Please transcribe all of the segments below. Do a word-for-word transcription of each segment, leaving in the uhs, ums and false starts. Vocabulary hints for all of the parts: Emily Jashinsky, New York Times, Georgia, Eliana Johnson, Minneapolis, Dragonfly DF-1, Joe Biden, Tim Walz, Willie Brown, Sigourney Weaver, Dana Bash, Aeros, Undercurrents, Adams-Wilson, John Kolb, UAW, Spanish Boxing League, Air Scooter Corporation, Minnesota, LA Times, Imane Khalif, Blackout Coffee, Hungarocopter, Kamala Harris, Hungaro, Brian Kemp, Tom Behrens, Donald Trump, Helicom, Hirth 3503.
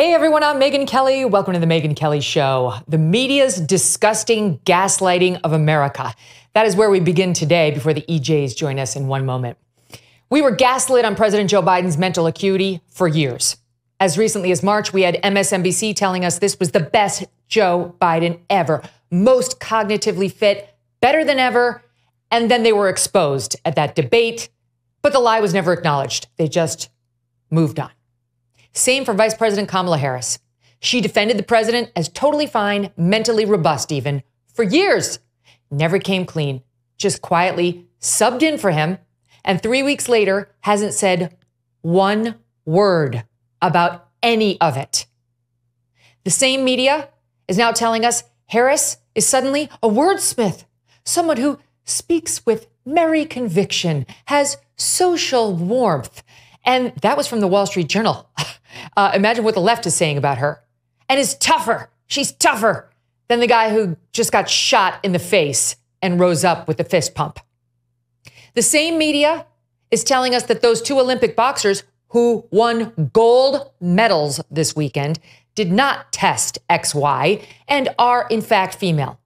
Hey everyone, I'm Megyn Kelly. Welcome to the Megyn Kelly Show. The media's disgusting gaslighting of America. That is where we begin today before the E Js join us in one moment. We were gaslit on President Joe Biden's mental acuity for years. As recently as March, we had M S N B C telling us this was the best Joe Biden ever. Most cognitively fit, better than ever. And then they were exposed at that debate, but the lie was never acknowledged. They just moved on. Same for Vice President Kamala Harris. She defended the president as totally fine, mentally robust even, for years. Never came clean, just quietly subbed in for him, and three weeks later hasn't said one word about any of it. The same media is now telling us Harris is suddenly a wordsmith, someone who speaks with merry conviction, has social warmth. And that was from the Wall Street Journal. Uh, imagine what the left is saying about her. And is tougher. She's tougher than the guy who just got shot in the face and rose up with a fist pump. The same media is telling us that those two Olympic boxers who won gold medals this weekend did not test X Y and are in fact female.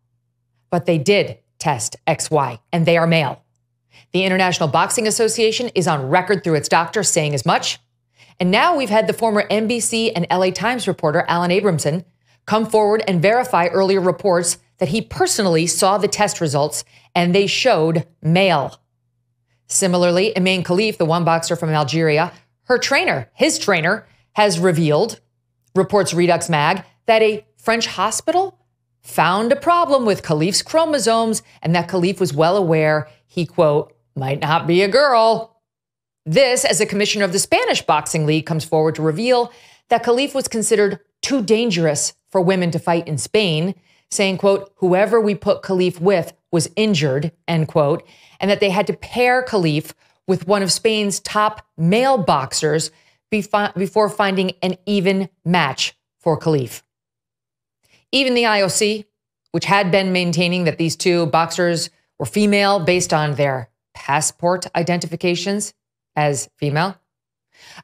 But they did test X Y and they are male. The International Boxing Association is on record through its doctor saying as much. And now we've had the former N B C and L A Times reporter, Alan Abramson, come forward and verify earlier reports that he personally saw the test results and they showed male. Similarly, Imane Khalif, the one boxer from Algeria, her trainer, his trainer, has revealed, reports Redux Mag, that a French hospital found a problem with Khalif's chromosomes and that Khalif was well aware he, quote, might not be a girl. This, as a commissioner of the Spanish Boxing League comes forward to reveal that Khalif was considered too dangerous for women to fight in Spain, saying, quote, whoever we put Khalif with was injured, end quote, and that they had to pair Khalif with one of Spain's top male boxers before finding an even match for Khalif. Even the I O C, which had been maintaining that these two boxers were female based on their passport identifications, as female,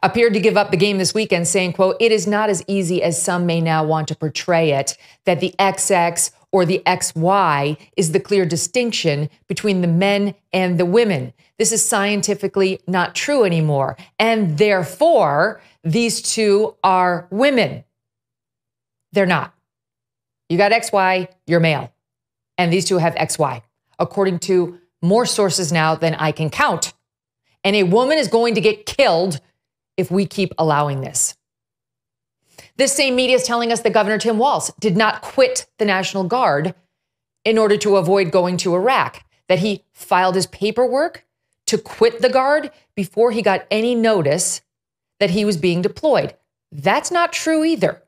appeared to give up the game this weekend, saying, quote, it is not as easy as some may now want to portray it, that the X X or the X Y is the clear distinction between the men and the women. This is scientifically not true anymore. And therefore, these two are women. They're not. You got X Y, you're male. And these two have X Y, according to more sources now than I can count. And a woman is going to get killed if we keep allowing this. This same media is telling us that Governor Tim Walz did not quit the National Guard in order to avoid going to Iraq, that he filed his paperwork to quit the Guard before he got any notice that he was being deployed. That's not true either.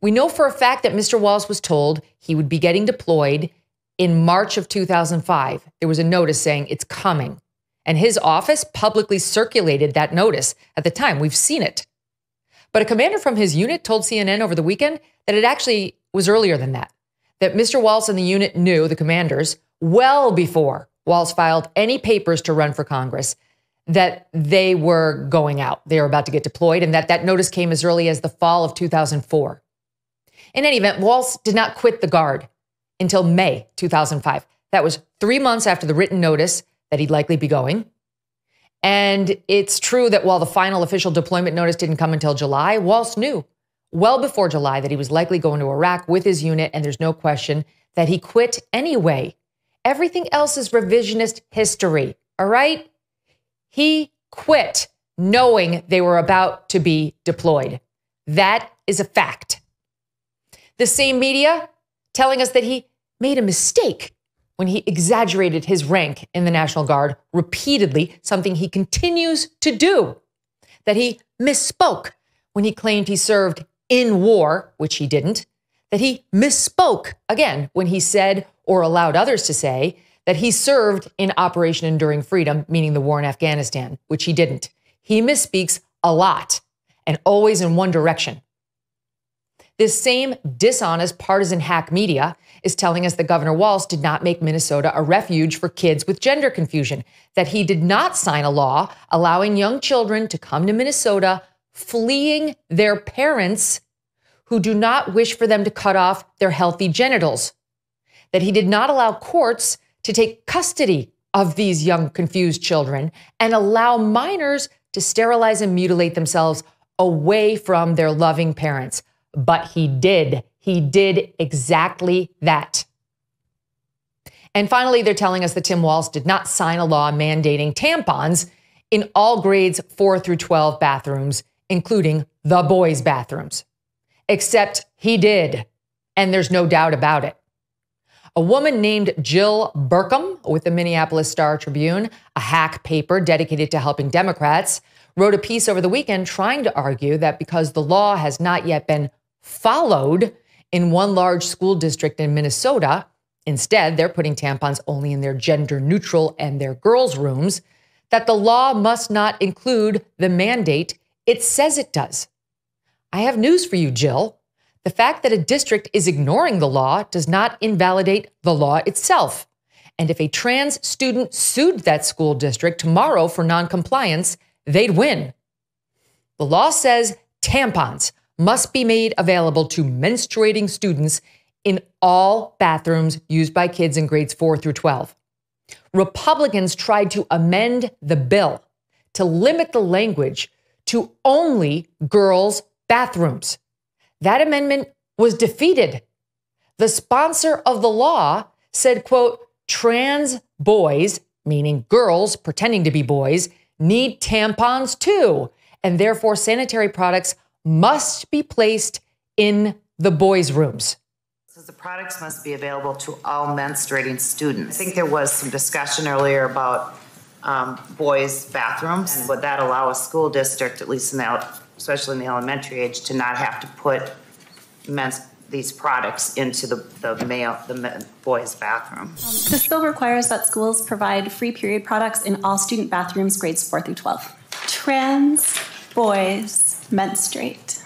We know for a fact that Mister Walz was told he would be getting deployed in March of two thousand five. There was a notice saying it's coming. And his office publicly circulated that notice at the time. We've seen it. But a commander from his unit told C N N over the weekend that it actually was earlier than that, that Mister Walz and the unit knew, the commanders, well before Walz filed any papers to run for Congress, that they were going out. They were about to get deployed and that that notice came as early as the fall of two thousand four. In any event, Walz did not quit the Guard until May two thousand five. That was three months after the written notice that he'd likely be going. And it's true that while the final official deployment notice didn't come until July, Walz knew well before July that he was likely going to Iraq with his unit, and there's no question that he quit anyway. Everything else is revisionist history, all right? He quit knowing they were about to be deployed. That is a fact. The same media telling us that he made a mistake when he exaggerated his rank in the National Guard repeatedly, something he continues to do, that he misspoke when he claimed he served in war, which he didn't, that he misspoke again when he said or allowed others to say that he served in Operation Enduring Freedom, meaning the war in Afghanistan, which he didn't. He misspeaks a lot and always in one direction. This same dishonest partisan hack media is telling us that Governor Walz did not make Minnesota a refuge for kids with gender confusion, that he did not sign a law allowing young children to come to Minnesota fleeing their parents who do not wish for them to cut off their healthy genitals, that he did not allow courts to take custody of these young, confused children and allow minors to sterilize and mutilate themselves away from their loving parents. But he did. He did exactly that. And finally, they're telling us that Tim Walz did not sign a law mandating tampons in all grades four through twelve bathrooms, including the boys' bathrooms. Except he did, and there's no doubt about it. A woman named Jill Burcum with the Minneapolis Star Tribune, a hack paper dedicated to helping Democrats, wrote a piece over the weekend trying to argue that because the law has not yet been followed in one large school district in Minnesota, instead they're putting tampons only in their gender neutral and their girls' rooms, that the law must not include the mandate it says it does. I have news for you, Jill. The fact that a district is ignoring the law does not invalidate the law itself. And if a trans student sued that school district tomorrow for noncompliance, they'd win. The law says tampons must be made available to menstruating students in all bathrooms used by kids in grades four through twelve. Republicans tried to amend the bill to limit the language to only girls' bathrooms. That amendment was defeated. The sponsor of the law said, quote, trans boys, meaning girls pretending to be boys, need tampons too, and therefore sanitary products must be placed in the boys' rooms. So the products must be available to all menstruating students. I think there was some discussion earlier about um, boys' bathrooms. And would that allow a school district, at least in the especially in the elementary age, to not have to put men's, these products into the, the male, the men, boys' bathroom. Um, this bill requires that schools provide free period products in all student bathrooms, grades four through twelve. Trans boys menstruate,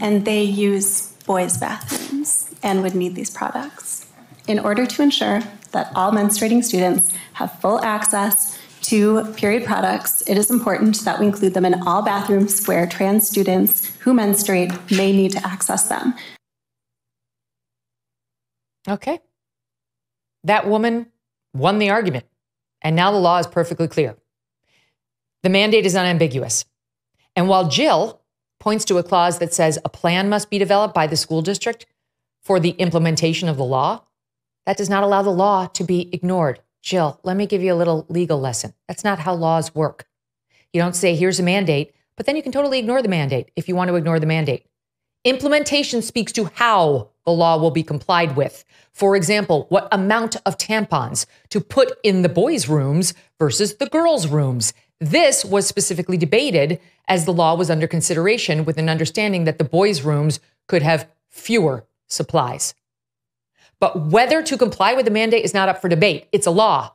and they use boys' bathrooms and would need these products in order to ensure that all menstruating students have full access to period products. It is important that we include them in all bathrooms where trans students who menstruate may need to access them. Okay. That woman won the argument, and now the law is perfectly clear. The mandate is unambiguous. And while Jill points to a clause that says a plan must be developed by the school district for the implementation of the law, that does not allow the law to be ignored. Jill, let me give you a little legal lesson. That's not how laws work. You don't say, here's a mandate, but then you can totally ignore the mandate if you want to ignore the mandate. Implementation speaks to how the law will be complied with. For example, what amount of tampons to put in the boys' rooms versus the girls' rooms. This was specifically debated as the law was under consideration, with an understanding that the boys' rooms could have fewer supplies. But whether to comply with the mandate is not up for debate. It's a law.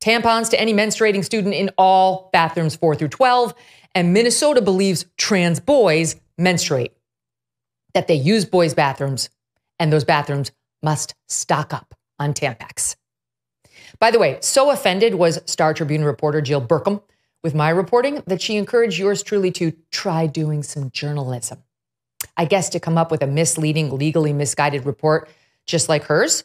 Tampons to any menstruating student in all bathrooms four through twelve. And Minnesota believes trans boys menstruate, that they use boys' bathrooms, and those bathrooms must stock up on Tampax. By the way, so offended was Star Tribune reporter Jill Burcum with my reporting that she encouraged yours truly to try doing some journalism. I guess to come up with a misleading, legally misguided report just like hers?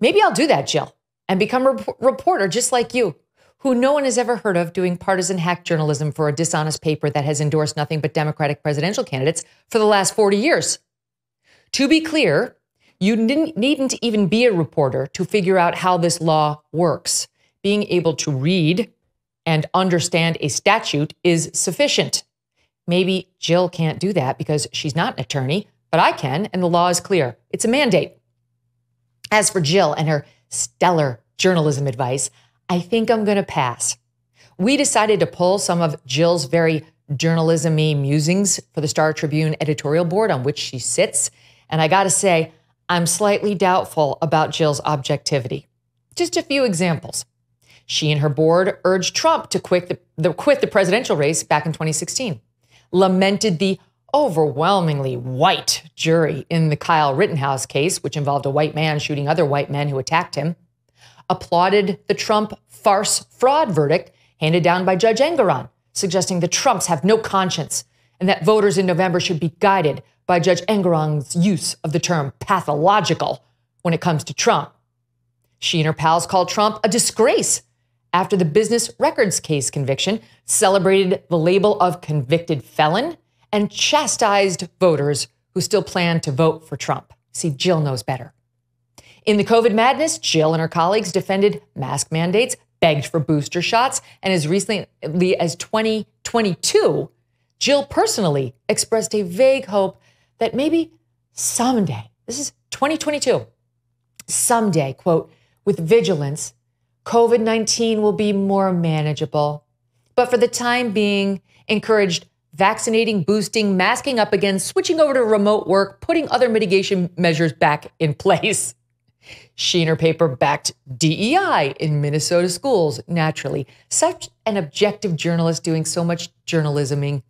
Maybe I'll do that, Jill, and become a reporter just like you, who no one has ever heard of, doing partisan hack journalism for a dishonest paper that has endorsed nothing but Democratic presidential candidates for the last forty years. To be clear, you needn't even be a reporter to figure out how this law works. Being able to read and understand a statute is sufficient. Maybe Jill can't do that because she's not an attorney, but I can, and the law is clear. It's a mandate. As for Jill and her stellar journalism advice, I think I'm going to pass. We decided to pull some of Jill's very journalism-y musings for the Star Tribune editorial board on which she sits, and I got to say, I'm slightly doubtful about Jill's objectivity. Just a few examples. She and her board urged Trump to quit the, the, quit the presidential race back in twenty sixteen, lamented the overwhelmingly white jury in the Kyle Rittenhouse case, which involved a white man shooting other white men who attacked him, applauded the Trump farce fraud verdict handed down by Judge Engeron, suggesting the Trumps have no conscience and that voters in November should be guided by Judge Engerong's use of the term pathological when it comes to Trump. She and her pals called Trump a disgrace after the business records case conviction, celebrated the label of convicted felon, and chastised voters who still plan to vote for Trump. See, Jill knows better. In the COVID madness, Jill and her colleagues defended mask mandates, begged for booster shots, and as recently as twenty twenty-two, Jill personally expressed a vague hope that maybe someday, this is twenty twenty-two, someday, quote, with vigilance, COVID nineteen will be more manageable. But for the time being, encouraged vaccinating, boosting, masking up again, switching over to remote work, putting other mitigation measures back in place. She and her paper backed D E I in Minnesota schools, naturally. Such an objective journalist doing so much journalisming.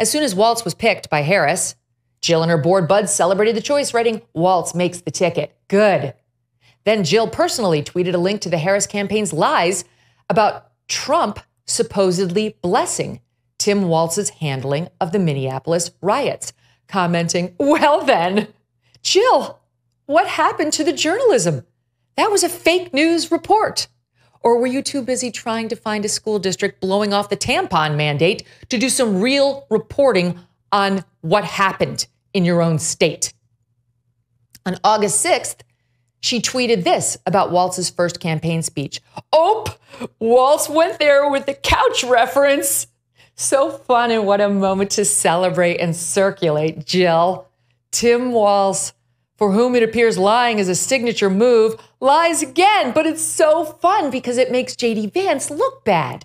As soon as Walz was picked by Harris, Jill and her board buds celebrated the choice, writing, "Walz makes the ticket. Good." Then Jill personally tweeted a link to the Harris campaign's lies about Trump supposedly blessing Tim Walz's handling of the Minneapolis riots, commenting, "Well then, Jill, what happened to the journalism? That was a fake news report. Or were you too busy trying to find a school district blowing off the tampon mandate to do some real reporting on what happened in your own state?" On August sixth, she tweeted this about Walz's first campaign speech. "Ope, Walz went there with the couch reference. So fun, and what a moment to celebrate and circulate, Jill. Tim Walz, for whom it appears lying is a signature move, lies again, but it's so fun because it makes J D Vance look bad.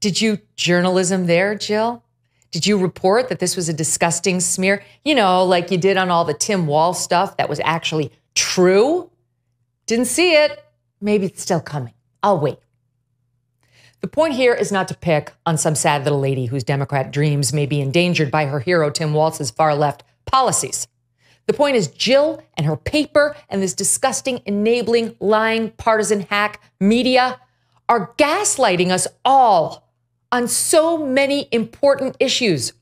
Did you journalism there, Jill? Did you report that this was a disgusting smear? You know, like you did on all the Tim Walz stuff that was actually true? Didn't see it. Maybe it's still coming. I'll wait." The point here is not to pick on some sad little lady whose Democrat dreams may be endangered by her hero Tim Walz's far-left policies. The point is Jill and her paper and this disgusting, enabling, lying, partisan hack media are gaslighting us all on so many important issues.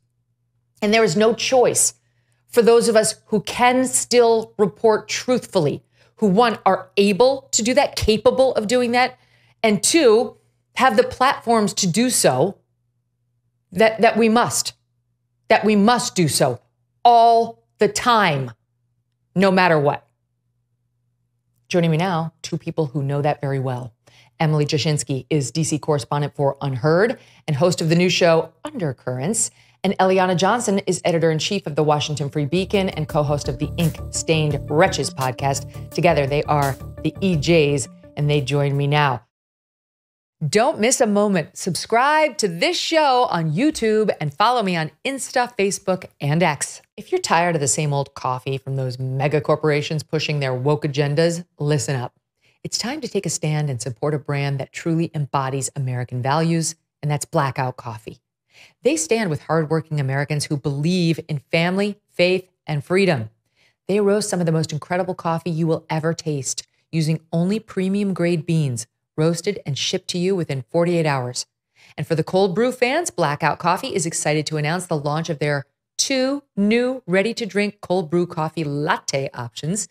And there is no choice for those of us who can still report truthfully, who one, are able to do that, capable of doing that, and two, have the platforms to do so, that, that we must, that we must do so all the time, no matter what. Joining me now, two people who know that very well. Emily Jashinsky is D C correspondent for Unheard and host of the new show Undercurrents, and Eliana Johnson is editor-in-chief of the Washington Free Beacon and co-host of the Ink-Stained Wretches podcast. Together, they are the E Js, and they join me now. Don't miss a moment. Subscribe to this show on YouTube and follow me on Insta, Facebook, and X. If you're tired of the same old coffee from those mega corporations pushing their woke agendas, listen up. It's time to take a stand and support a brand that truly embodies American values, and that's Blackout Coffee. They stand with hardworking Americans who believe in family, faith, and freedom. They roast some of the most incredible coffee you will ever taste using only premium grade beans, roasted and shipped to you within forty-eight hours. And for the cold brew fans, Blackout Coffee is excited to announce the launch of their two new ready-to-drink cold brew coffee latte options.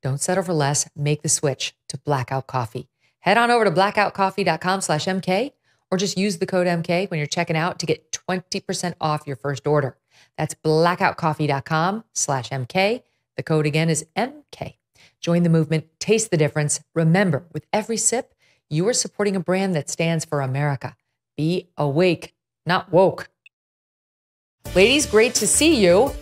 Don't settle for less. Make the switch to Blackout Coffee. Head on over to blackout coffee dot com slash M K or just use the code M K when you're checking out to get twenty percent off your first order. That's blackout coffee dot com slash M K. The code again is M K. Join the movement. Taste the difference. Remember, with every sip, you are supporting a brand that stands for America. Be awake, not woke. Ladies, great to see you.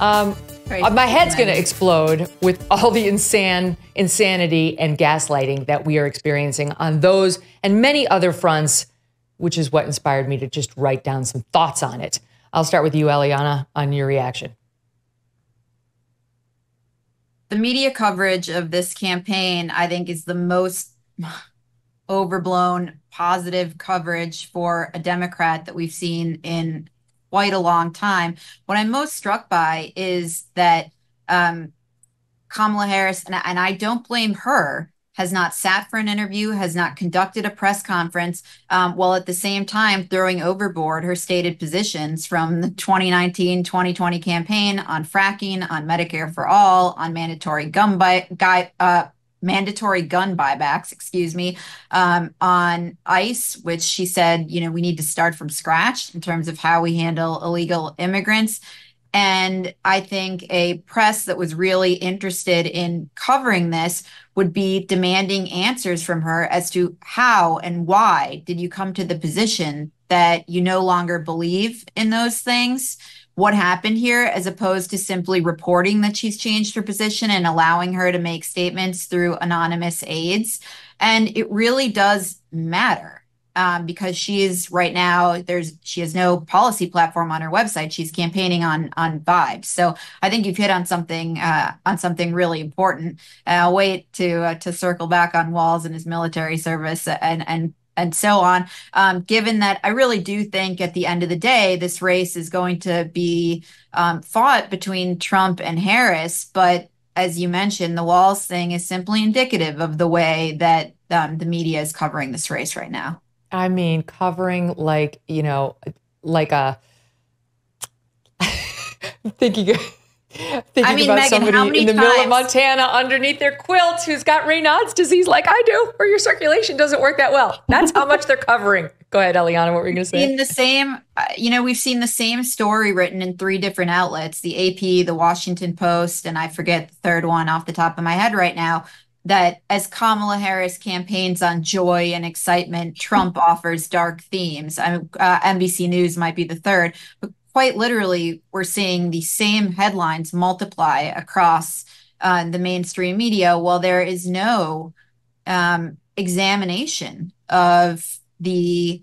Um, my head's going to explode with all the insane, insanity and gaslighting that we are experiencing on those and many other fronts, which is what inspired me to just write down some thoughts on it. I'll start with you, Eliana, on your reaction. The media coverage of this campaign, I think, is the most overblown positive coverage for a Democrat that we've seen in quite a long time. What I'm most struck by is that um, Kamala Harris, and I, and I don't blame her has not sat for an interview, has not conducted a press conference, um, while at the same time throwing overboard her stated positions from the twenty nineteen twenty twenty campaign on fracking, on Medicare for All, on mandatory gun buy, guy, uh, mandatory gun buybacks, excuse me, um, on ICE, which she said, you know, we need to start from scratch in terms of how we handle illegal immigrants. And I think a press that was really interested in covering this would be demanding answers from her as to how and why did you come to the position that you no longer believe in those things? What happened here, as opposed to simply reporting that she's changed her position and allowing her to make statements through anonymous aides. And it really does matter. Um, because she is right now, there's she has no policy platform on her website. She's campaigning on on vibes. So I think you've hit on something uh, on something really important. And I'll wait to uh, to circle back on Walz and his military service and and and so on. Um, given that I really do think at the end of the day, this race is going to be um, fought between Trump and Harris. But as you mentioned, the Walz thing is simply indicative of the way that um, the media is covering this race right now. I mean, covering like, you know, like a, I'm thinking, thinking I mean, about Megyn, somebody in the times? middle of Montana underneath their quilt who's got Raynaud's disease like I do, or your circulation doesn't work that well. That's how much they're covering. Go ahead, Eliana, what were you going to say? In the same, uh, you know, we've seen the same story written in three different outlets, the A P, the Washington Post, and I forget the third one off the top of my head right now. That as Kamala Harris campaigns on joy and excitement, Trump offers dark themes. I mean, uh, N B C News might be the third, but quite literally, we're seeing the same headlines multiply across uh, the mainstream media, while there is no um, examination of the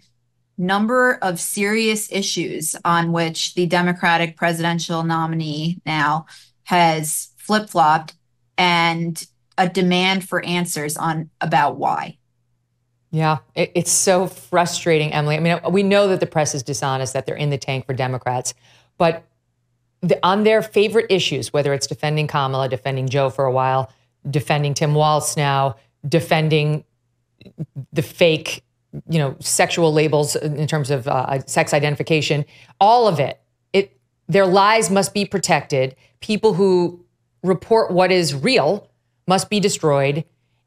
number of serious issues on which the Democratic presidential nominee now has flip-flopped and a demand for answers on about why. Yeah, it, it's so frustrating, Emily. I mean, we know that the press is dishonest, that they're in the tank for Democrats, but the, on their favorite issues, whether it's defending Kamala, defending Joe for a while, defending Tim Walz now, defending the fake, you know, sexual labels in terms of uh, sex identification, all of it, it, their lies must be protected. People who report what is real must be destroyed,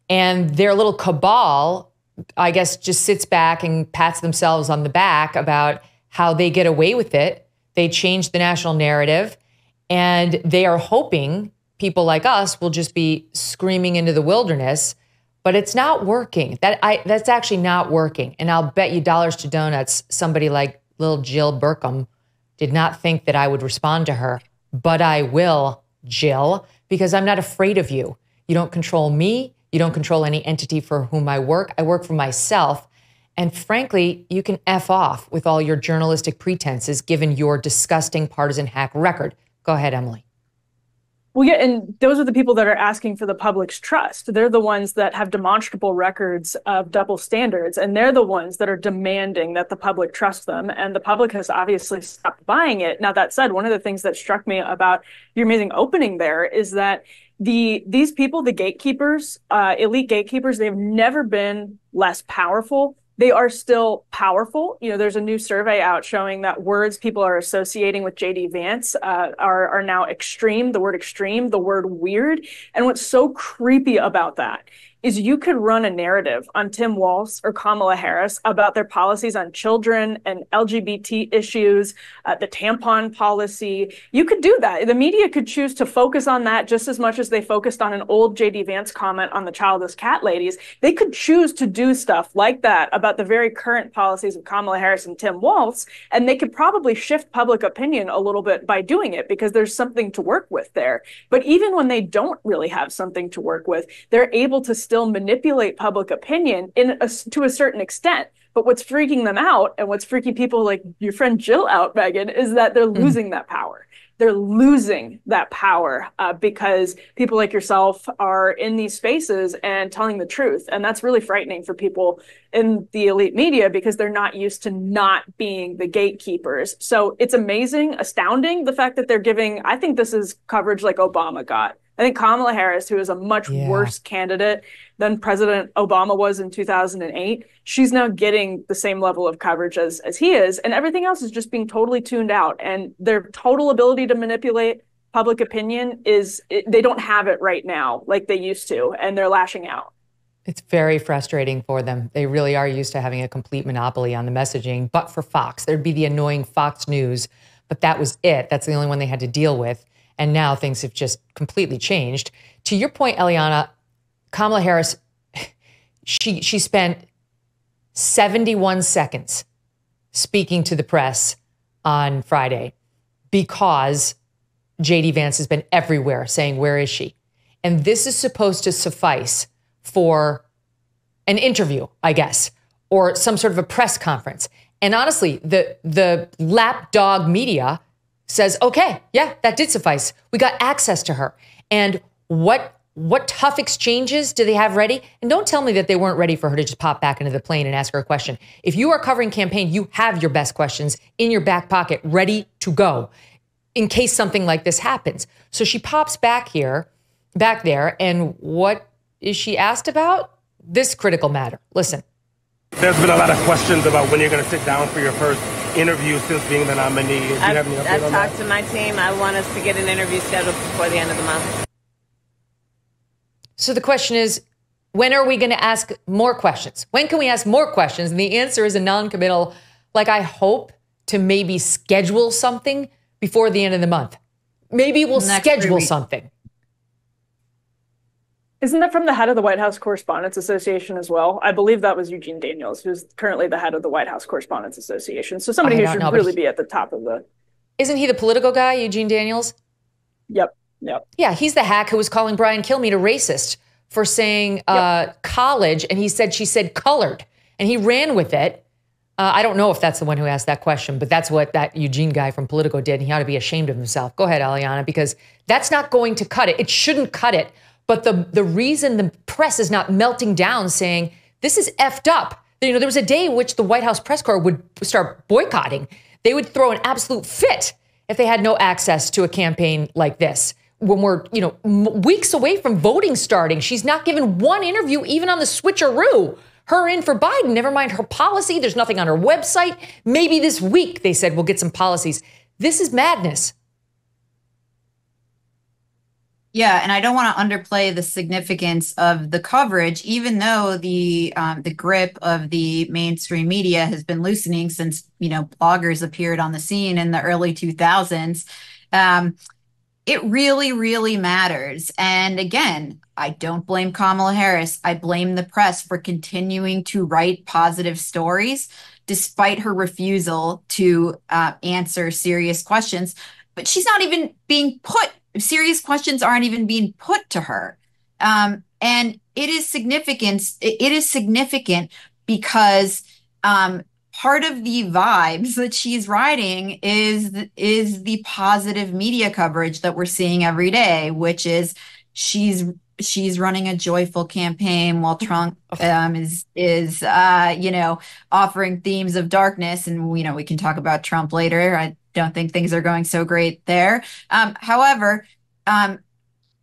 and their little cabal, I guess, just sits back and pats themselves on the back about how they get away with it. They change the national narrative, and they are hoping people like us will just be screaming into the wilderness, but it's not working. That I, that's actually not working, and I'll bet you dollars to donuts somebody like little Jill Burcum did not think that I would respond to her, but I will, Jill, because I'm not afraid of you. You don't control me. You don't control any entity for whom I work. I work for myself. And frankly, you can F off with all your journalistic pretenses, given your disgusting partisan hack record. Go ahead, Emily. Well, yeah, and those are the people that are asking for the public's trust. They're the ones that have demonstrable records of double standards, and they're the ones that are demanding that the public trust them. And the public has obviously stopped buying it. Now, that said, one of the things that struck me about your amazing opening there is that the these people, the gatekeepers, uh, elite gatekeepers, they've never been less powerful. They are still powerful. You know, there's a new survey out showing that words people are associating with J D Vance uh, are, are now extreme, the word extreme, the word weird. And what's so creepy about that is you could run a narrative on Tim Walz or Kamala Harris about their policies on children and L G B T issues, uh, the tampon policy. You could do that. The media could choose to focus on that just as much as they focused on an old J D Vance comment on the childless cat ladies. They could choose to do stuff like that about the very current policies of Kamala Harris and Tim Walz, and they could probably shift public opinion a little bit by doing it because there's something to work with there. But even when they don't really have something to work with, they're able to still They'll manipulate public opinion in a, to a certain extent. But what's freaking them out and what's freaking people like your friend Jill out, Megyn, is that they're losing mm. that power. They're losing that power uh, because people like yourself are in these spaces and telling the truth. And that's really frightening for people in the elite media because they're not used to not being the gatekeepers. So it's amazing, astounding, the fact that they're giving, I think this is coverage like Obama got. I think Kamala Harris, who is a much yeah. worse candidate than President Obama was in two thousand eight, she's now getting the same level of coverage as, as he is. And everything else is just being totally tuned out. And their total ability to manipulate public opinion is, it, they don't have it right now like they used to, and they're lashing out. It's very frustrating for them. They really are used to having a complete monopoly on the messaging. But for Fox, there'd be the annoying Fox News, but that was it. That's the only one they had to deal with. And now things have just completely changed. To your point, Eliana, Kamala Harris, she she spent seventy-one seconds speaking to the press on Friday because J D Vance has been everywhere saying, where is she? And this is supposed to suffice for an interview, I guess, or some sort of a press conference. And honestly, the the lapdog media says, okay, yeah, that did suffice. We got access to her. And what what tough exchanges do they have ready? And don't tell me that they weren't ready for her to just pop back into the plane and ask her a question. If you are covering campaign, you have your best questions in your back pocket, ready to go in case something like this happens. So she pops back here, back there, and what is she asked about? This critical matter. Listen. There's been a lot of questions about when you're going to sit down for your first interview since being the nominee. Do you I've, have any update I've on talked that? to my team. I want us to get an interview scheduled before the end of the month. So the question is, when are we going to ask more questions? When can we ask more questions? And the answer is a non-committal, like I hope to maybe schedule something before the end of the month. Maybe we'll Next schedule something. Isn't that from the head of the White House Correspondents Association as well? I believe that was Eugene Daniels, who's currently the head of the White House Correspondents Association. So somebody who should know, really he, be at the top of the... Isn't he the Politico guy, Eugene Daniels? Yep, yep. Yeah, he's the hack who was calling Brian Kilmeade a racist for saying yep. uh, college, and he said she said colored, and he ran with it. Uh, I don't know if that's the one who asked that question, but that's what that Eugene guy from Politico did, and he ought to be ashamed of himself. Go ahead, Eliana, because that's not going to cut it. It shouldn't cut it. But the, the reason the press is not melting down saying, this is effed up. You know, there was a day in which the White House press corps would start boycotting. They would throw an absolute fit if they had no access to a campaign like this. When we're, you know, m weeks away from voting starting, she's not given one interview, even on the switcheroo. Her in for Biden, never mind her policy. There's nothing on her website. Maybe this week, they said, we'll get some policies. This is madness. Yeah, and I don't want to underplay the significance of the coverage, even though the um, the grip of the mainstream media has been loosening since, you know, bloggers appeared on the scene in the early two thousands. Um, it really, really matters. And again, I don't blame Kamala Harris. I blame the press for continuing to write positive stories, despite her refusal to uh, answer serious questions. But she's not even being put Serious questions aren't even being put to her. Um, and it is significant. It, it is significant because um, part of the vibes that she's riding is, is the positive media coverage that we're seeing every day, which is she's she's running a joyful campaign while Trump um, is, is uh, you know, offering themes of darkness. And, you know, we can talk about Trump later. I, Don't think things are going so great there. Um, however, um,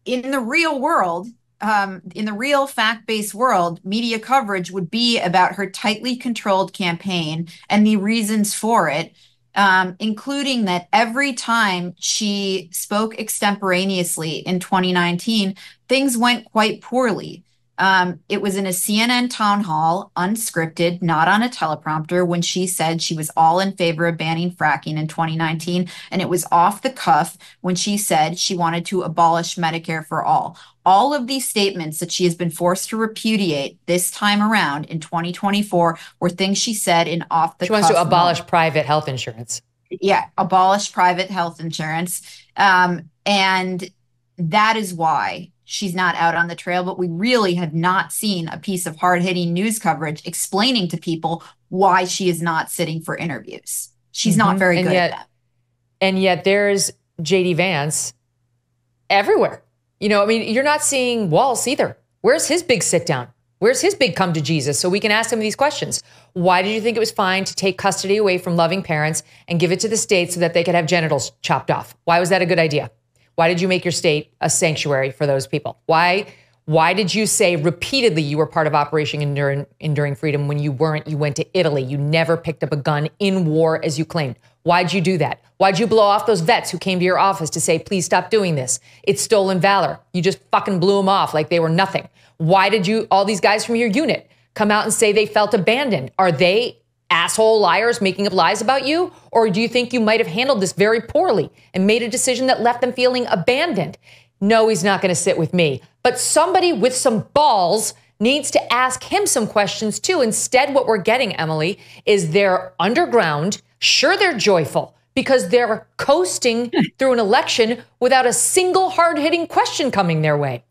in the real world, um, in the real fact-based world, media coverage would be about her tightly controlled campaign and the reasons for it, um, including that every time she spoke extemporaneously in twenty nineteen, things went quite poorly. Um, it was in a C N N town hall, unscripted, not on a teleprompter, when she said she was all in favor of banning fracking in twenty nineteen. And it was off the cuff when she said she wanted to abolish Medicare for all. All of these statements that she has been forced to repudiate this time around in twenty twenty-four were things she said in off the cuff. She wants to abolish private health insurance. Yeah, abolish private health insurance. Um, and that is why she's not out on the trail, but we really have not seen a piece of hard-hitting news coverage explaining to people why she is not sitting for interviews. She's mm-hmm. not very and good yet, at that. And yet there's J D Vance everywhere. You know, I mean, you're not seeing Walz either. Where's his big sit-down? Where's his big come to Jesus so we can ask him these questions? Why did you think it was fine to take custody away from loving parents and give it to the state so that they could have genitals chopped off? Why was that a good idea? Why did you make your state a sanctuary for those people? Why why did you say repeatedly you were part of Operation Enduring, Enduring Freedom when you weren't? You went to Italy. You never picked up a gun in war, as you claimed. Why'd you do that? Why'd you blow off those vets who came to your office to say, please stop doing this? It's stolen valor. You just fucking blew them off like they were nothing. Why did you, all these guys from your unit, come out and say they felt abandoned? Are they asshole liars making up lies about you? Or do you think you might have handled this very poorly and made a decision that left them feeling abandoned? No, he's not going to sit with me. But somebody with some balls needs to ask him some questions too. Instead, what we're getting, Emily, is they're underground. Sure, they're joyful because they're coasting through an election without a single hard-hitting question coming their way.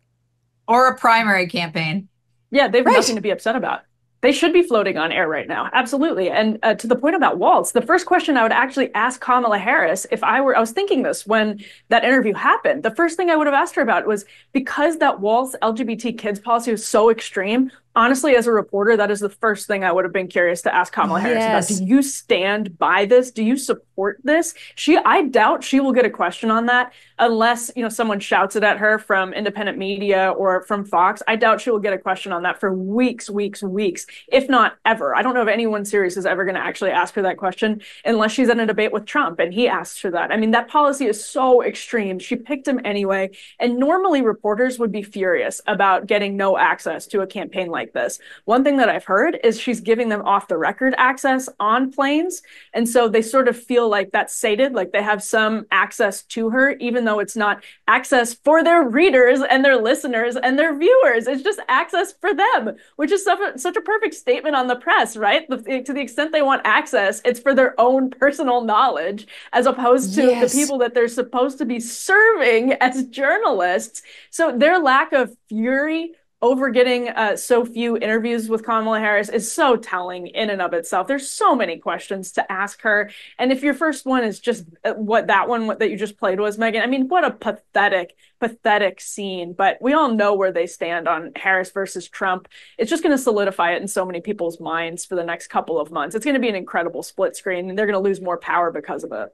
Or a primary campaign. Yeah, they've right. nothing to be upset about. They should be floating on air right now. Absolutely. And uh, to the point about Walz, the first question I would actually ask Kamala Harris, if I were, I was thinking this when that interview happened, the first thing I would have asked her about was, because that Walz L G B T kids policy was so extreme, honestly, as a reporter, that is the first thing I would have been curious to ask Kamala Harris yes. about. Do you stand by this? Do you support this? She, I doubt she will get a question on that unless, you know, someone shouts it at her from independent media or from Fox. I doubt she will get a question on that for weeks, weeks, weeks, if not ever. I don't know if anyone serious is ever going to actually ask her that question unless she's in a debate with Trump and he asks her that. I mean, that policy is so extreme. She picked him anyway. And normally reporters would be furious about getting no access to a campaign like like this. One thing that I've heard is she's giving them off the record access on planes. And so they sort of feel like that's sated, like they have some access to her, even though it's not access for their readers and their listeners and their viewers. It's just access for them, which is such a, such a perfect statement on the press, right? The, to the extent they want access, it's for their own personal knowledge, as opposed to yes. the people that they're supposed to be serving as journalists. So their lack of fury over getting uh, so few interviews with Kamala Harris is so telling in and of itself. There's so many questions to ask her. And if your first one is just what that one what, that you just played was, Megyn, I mean, what a pathetic, pathetic scene. But we all know where they stand on Harris versus Trump. It's just going to solidify it in so many people's minds for the next couple of months. It's going to be an incredible split screen, and they're going to lose more power because of it.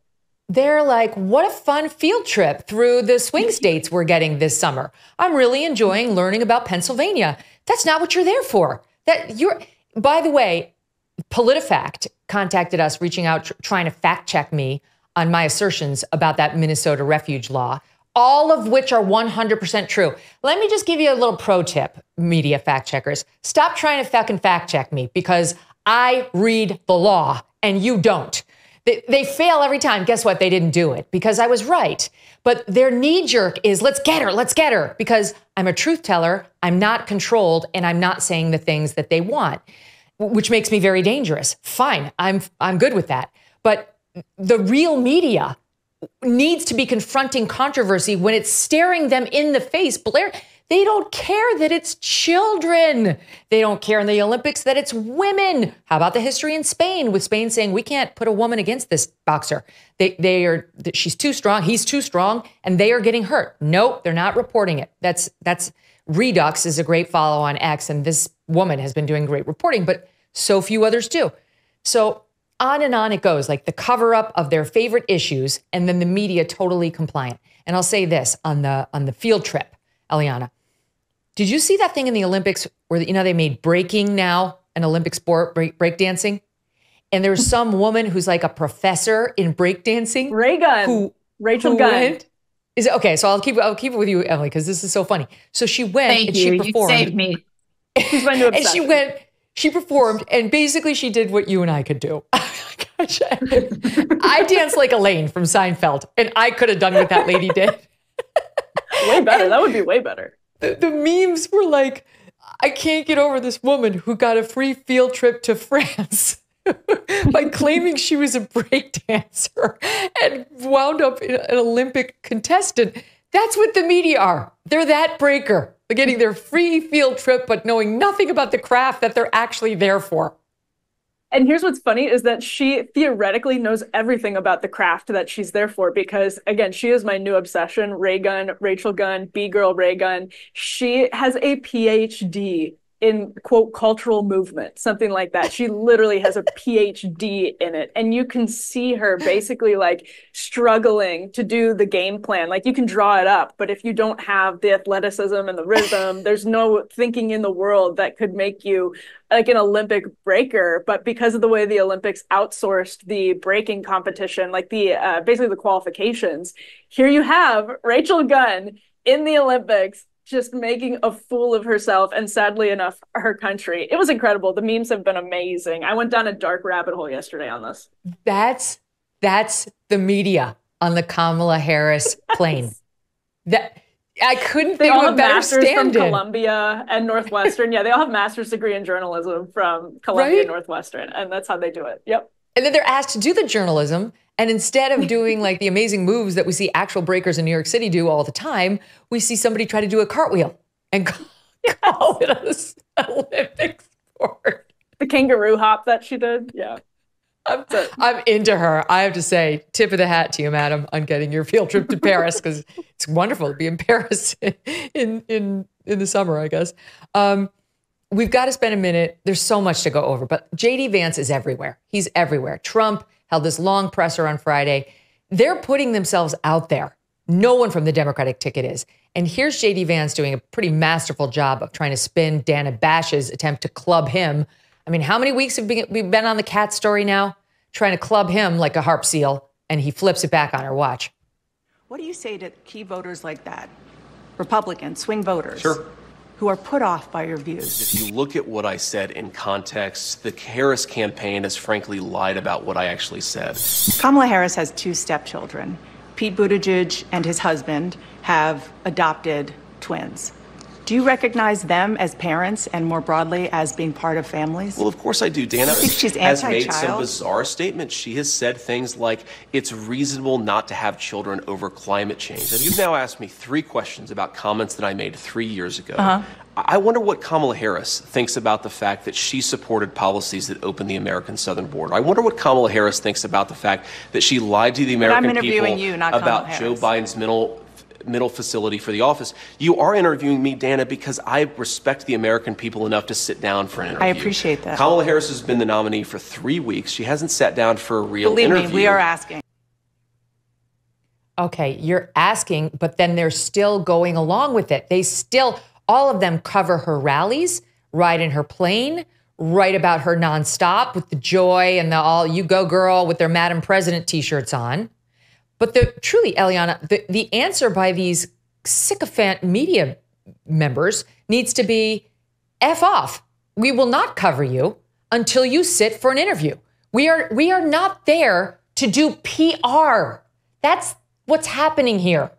They're like, what a fun field trip through the swing states we're getting this summer. I'm really enjoying learning about Pennsylvania. That's not what you're there for. That you're, by the way, PolitiFact contacted us, reaching out, tr trying to fact check me on my assertions about that Minnesota refuge law, all of which are one hundred percent true. Let me just give you a little pro tip, media fact checkers. Stop trying to fucking fact check me because I read the law and you don't. They, they fail every time. Guess what? They didn't do it because I was right. But their knee jerk is let's get her, let's get her, because I'm a truth teller. I'm not controlled and I'm not saying the things that they want, which makes me very dangerous. Fine. I'm, I'm good with that. But the real media needs to be confronting controversy when it's staring them in the face. Blair, they don't care that it's children. They don't care in the Olympics that it's women. How about the history in Spain, with Spain saying we can't put a woman against this boxer? They, they are, she's too strong, he's too strong, and they are getting hurt. Nope, they're not reporting it. That's, that's Redux is a great follow on X, and this woman has been doing great reporting, but so few others do. So on and on it goes, like the cover up of their favorite issues, and then the media totally compliant. And I'll say this on the on the field trip, Eliana. Did you see that thing in the Olympics where, you know, they made breaking now an Olympic sport, break, break dancing? And there was some woman who's like a professor in break dancing. Ray Gun, who, Rachel who Gunn. Went, is it, okay, so I'll keep, I'll keep it with you, Emily, because this is so funny. So she went Thank and you. she performed. You saved me. And she went, she performed, and basically she did what you and I could do. Gosh, I danced like Elaine from Seinfeld, and I could have done what that lady did. Way better. That would be way better. The, the memes were like, I can't get over this woman who got a free field trip to France by claiming she was a breakdancer and wound up in an Olympic contestant. That's what the media are. They're that breaker. They're getting their free field trip, but knowing nothing about the craft that they're actually there for. And here's what's funny is that she theoretically knows everything about the craft that she's there for, because, again, she is my new obsession, Ray Gun, Rachel Gunn, B-Girl Ray Gunn. She has a P H D in, quote, cultural movement, something like that. She literally has a P H D in it. And you can see her basically like struggling to do the game plan. Like you can draw it up, but if you don't have the athleticism and the rhythm, there's no thinking in the world that could make you like an Olympic breaker. But because of the way the Olympics outsourced the breaking competition, like the uh, basically the qualifications, here you have Rachel Gunn in the Olympics just making a fool of herself, and sadly enough, her country. It was incredible. The memes have been amazing. I went down a dark rabbit hole yesterday on this. That's that's the media on the Kamala Harris plane. That I couldn't they think all of a better stand-in. From Columbia and Northwestern. Yeah, they all have master's degree in journalism from Columbia right? and Northwestern, and that's how they do it. Yep. And then they're asked to do the journalism. And instead of doing like the amazing moves that we see actual breakers in New York City do all the time, we see somebody try to do a cartwheel and call, yes. call it an Olympic sport. The kangaroo hop that she did. Yeah. I'm, I'm into her. I have to say, tip of the hat to you, madam, on getting your field trip to Paris, because it's wonderful to be in Paris in, in, in the summer, I guess. Um, we've got to spend a minute. There's so much to go over, but J D Vance is everywhere. He's everywhere. Trump held this long presser on Friday. They're putting themselves out there. No one from the Democratic ticket is. And here's J D Vance doing a pretty masterful job of trying to spin Dana Bash's attempt to club him. I mean, how many weeks have we been on the cat story now? Trying to club him like a harp seal, and he flips it back on her. Watch. What do you say to key voters like that? Republicans, swing voters. Sure. Who are put off by your views. If you look at what I said in context, the Harris campaign has frankly lied about what I actually said. Kamala Harris has two stepchildren. Pete Buttigieg and his husband have adopted twins. Do you recognize them as parents and more broadly as being part of families? Well, of course I do. Dana she's has made some bizarre statements. She has said things like, it's reasonable not to have children over climate change. And you've now asked me three questions about comments that I made three years ago. Uh-huh. I wonder what Kamala Harris thinks about the fact that she supported policies that opened the American southern border. I wonder what Kamala Harris thinks about the fact that she lied to the American people you, about Joe Biden's mental middle facility for the office. You are interviewing me, Dana, because I respect the American people enough to sit down for an interview. I appreciate that. Kamala Harris has been the nominee for three weeks. She hasn't sat down for a real Believe interview. Believe me, we are asking. Okay, you're asking, but then they're still going along with it. They still, all of them cover her rallies, ride in her plane, write about her nonstop with the joy and the all you go girl with their Madam President t-shirts on. But the, truly, Eliana, the, the answer by these sycophant media members needs to be, F off. We will not cover you until you sit for an interview. We are, we are not there to do P R. That's what's happening here.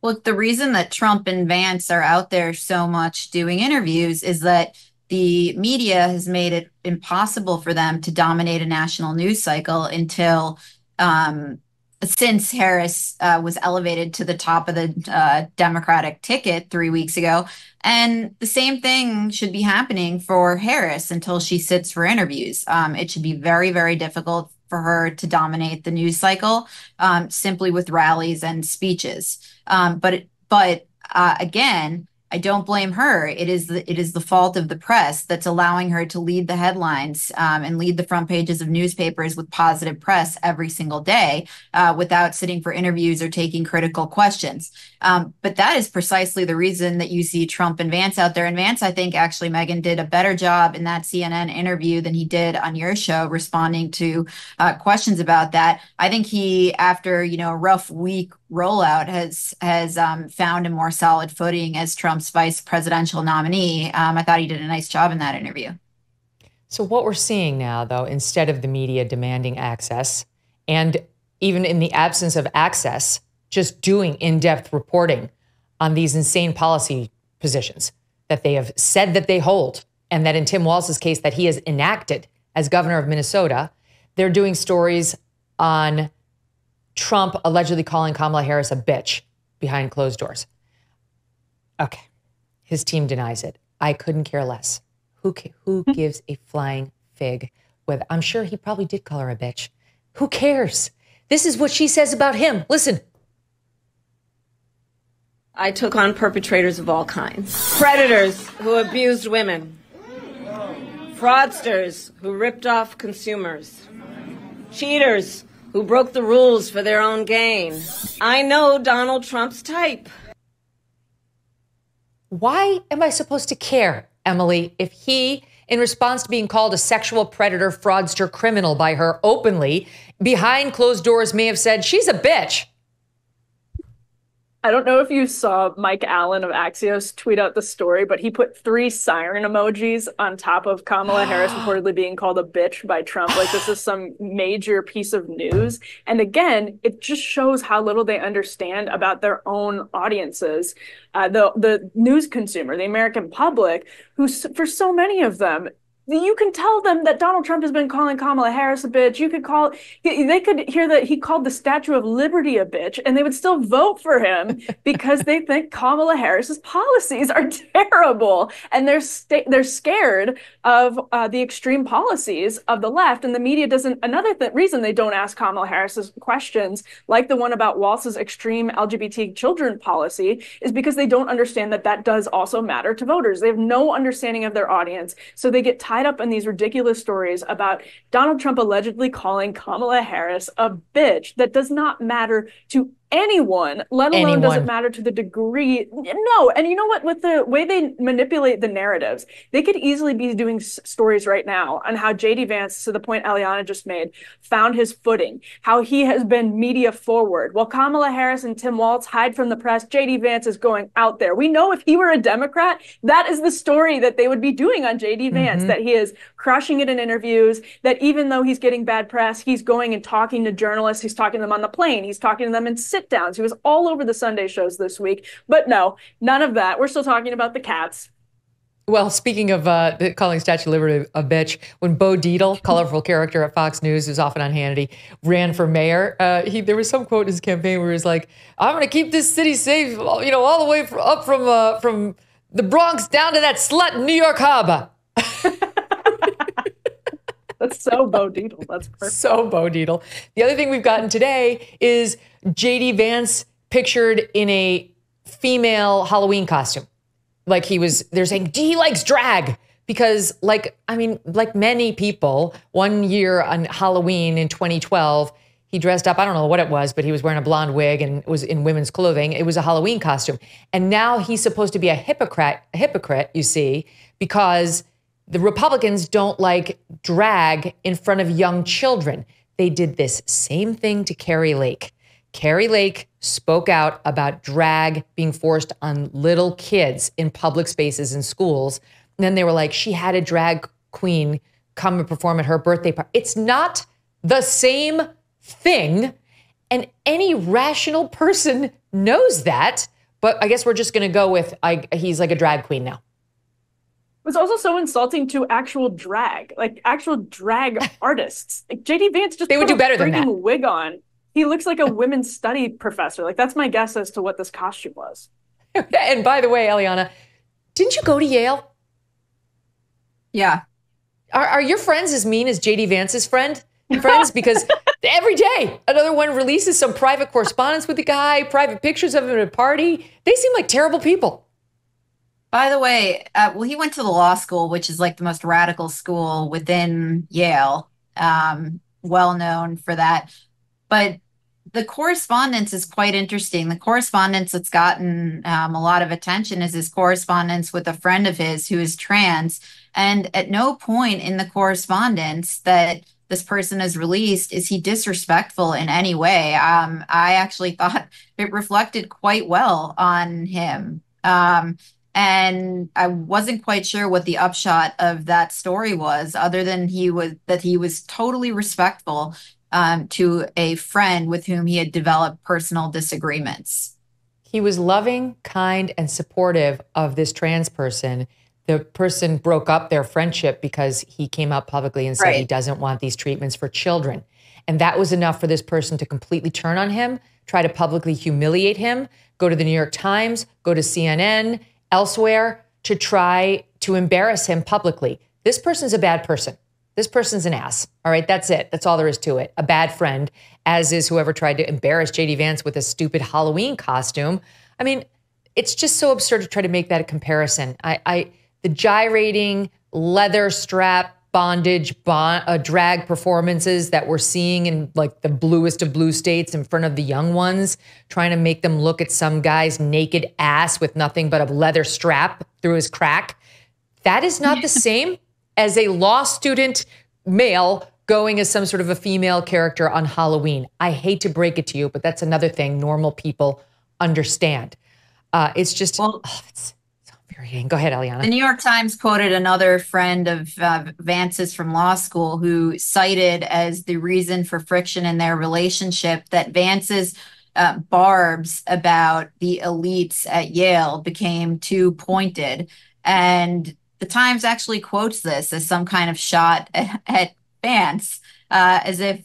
Look, the reason that Trump and Vance are out there so much doing interviews is that the media has made it impossible for them to dominate a national news cycle until um, since Harris uh, was elevated to the top of the uh, Democratic ticket three weeks ago. And the same thing should be happening for Harris until she sits for interviews. Um, it should be very, very difficult for her to dominate the news cycle um, simply with rallies and speeches. Um, but but uh, again, I don't blame her. It is the, it is the fault of the press that's allowing her to lead the headlines um, and lead the front pages of newspapers with positive press every single day uh, without sitting for interviews or taking critical questions. Um, but that is precisely the reason that you see Trump and Vance out there. And Vance, I think, actually, Megyn, did a better job in that C N N interview than he did on your show responding to uh, questions about that. I think he, after, you know, a rough week rollout, has has um, found a more solid footing as Trump's vice presidential nominee. Um, I thought he did a nice job in that interview. So what we're seeing now, though, instead of the media demanding access, and even in the absence of access, just doing in-depth reporting on these insane policy positions that they have said that they hold, and that in Tim Walz's case that he has enacted as governor of Minnesota, they're doing stories on Trump allegedly calling Kamala Harris a bitch behind closed doors. Okay. His team denies it. I couldn't care less. Who who gives a flying fig? Whether, I'm sure he probably did call her a bitch. Who cares? This is what she says about him. Listen. I took on perpetrators of all kinds. Predators who abused women. Fraudsters who ripped off consumers. Cheaters who broke the rules for their own gain. I know Donald Trump's type. Why am I supposed to care, Emily, if he, in response to being called a sexual predator, fraudster, criminal by her openly, behind closed doors may have said, she's a bitch? I don't know if you saw Mike Allen of Axios tweet out the story, but he put three siren emojis on top of Kamala Harris reportedly being called a bitch by Trump. Like, this is some major piece of news. And again, it just shows how little they understand about their own audiences. Uh, the, the news consumer, the American public, who for so many of them, you can tell them that Donald Trump has been calling Kamala Harris a bitch. You could call, they could hear that he called the Statue of Liberty a bitch, and they would still vote for him because they think Kamala Harris's policies are terrible, and they're sta they're scared of uh, the extreme policies of the left. And the media doesn't. Another th reason they don't ask Kamala Harris's questions, like the one about Walz's extreme L G B T children policy, is because they don't understand that that does also matter to voters. They have no understanding of their audience, so they get tied up in these ridiculous stories about Donald Trump allegedly calling Kamala Harris a bitch. That does not matter to anyone, let alone anyone. Doesn't matter to the degree. No. And you know what? With the way they manipulate the narratives, they could easily be doing s stories right now on how J D Vance, to the point Eliana just made, found his footing, how he has been media forward. While Kamala Harris and Tim Walz hide from the press, J D Vance is going out there. We know if he were a Democrat, that is the story that they would be doing on J D Vance, mm-hmm. that he is crushing it in interviews, that even though he's getting bad press, he's going and talking to journalists. He's talking to them on the plane. He's talking to them in sit downs. He was all over the Sunday shows this week. But no, none of that. We're still talking about the cats. Well, speaking of uh, calling Statue of Liberty a bitch, when Bo Dietl, colorful character at Fox News, who's often on Hannity, ran for mayor, uh, he, there was some quote in his campaign where he was like, I'm going to keep this city safe, you know, all the way from, up from, uh, from the Bronx down to that slut in New York Harbor. That's so Bo Dietl. That's perfect. So Bo Dietl. The other thing we've gotten today is J D Vance pictured in a female Halloween costume. Like, he was, they're saying he likes drag because, like, I mean, like many people, one year on Halloween in twenty twelve, he dressed up, I don't know what it was, but he was wearing a blonde wig and was in women's clothing. It was a Halloween costume. And now he's supposed to be a hypocrite, a hypocrite, you see, because the Republicans don't like drag in front of young children. They did this same thing to Carrie Lake. Carrie Lake spoke out about drag being forced on little kids in public spaces and schools. And then they were like, she had a drag queen come and perform at her birthday party. It's not the same thing. And any rational person knows that. But I guess we're just going to go with, I, he's like a drag queen now. It's also so insulting to actual drag, like actual drag artists. Like, J D Vance just they would put do better a freaking than that. Wig on. He looks like a women's study professor. Like, that's my guess as to what this costume was. And by the way, Eliana, didn't you go to Yale? Yeah. Are, are your friends as mean as J D Vance's friend? friends? Because every day another one releases some private correspondence with the guy, private pictures of him at a party. They seem like terrible people. By the way, uh, well, he went to the law school, which is like the most radical school within Yale, um, well known for that. But the correspondence is quite interesting. The correspondence that's gotten um, a lot of attention is his correspondence with a friend of his who is trans. And at no point in the correspondence that this person has released is he disrespectful in any way. Um, I actually thought it reflected quite well on him. Um, And I wasn't quite sure what the upshot of that story was, other than he was that he was totally respectful um, to a friend with whom he had developed personal disagreements. He was loving, kind, and supportive of this trans person. The person broke up their friendship because he came out publicly and said right. he doesn't want these treatments for children. And that was enough for this person to completely turn on him, try to publicly humiliate him, go to the New York Times, go to C N N, elsewhere, to try to embarrass him publicly. This person's a bad person. This person's an ass. All right, that's it. That's all there is to it. A bad friend, as is whoever tried to embarrass J D Vance with a stupid Halloween costume. I mean, it's just so absurd to try to make that a comparison. I, I the gyrating leather strap bondage bond, uh, drag performances that we're seeing in like the bluest of blue states in front of the young ones, trying to make them look at some guy's naked ass with nothing but a leather strap through his crack. That is not the same as a law student male going as some sort of a female character on Halloween. I hate to break it to you, but that's another thing normal people understand. Uh, it's just, well, oh, it's, it's infuriating. Go ahead, Eliana. The New York Times quoted another friend of uh, Vance's from law school who cited as the reason for friction in their relationship that Vance's uh, barbs about the elites at Yale became too pointed. And the Times actually quotes this as some kind of shot at, at Vance, uh, as if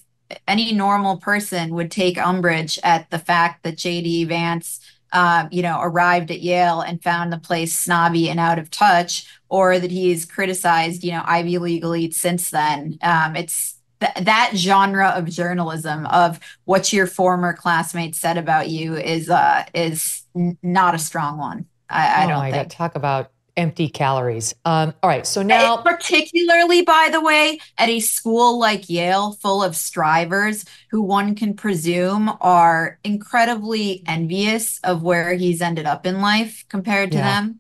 any normal person would take umbrage at the fact that J D Vance, uh, you know, arrived at Yale and found the place snobby and out of touch, or that he's criticized, you know, Ivy League elites since then. Um, it's th that genre of journalism of what your former classmate said about you is uh, is n not a strong one. I, I oh don't my think. God. Talk about empty calories. Um, all right, so now- Particularly, by the way, at a school like Yale full of strivers who one can presume are incredibly envious of where he's ended up in life compared to yeah. them.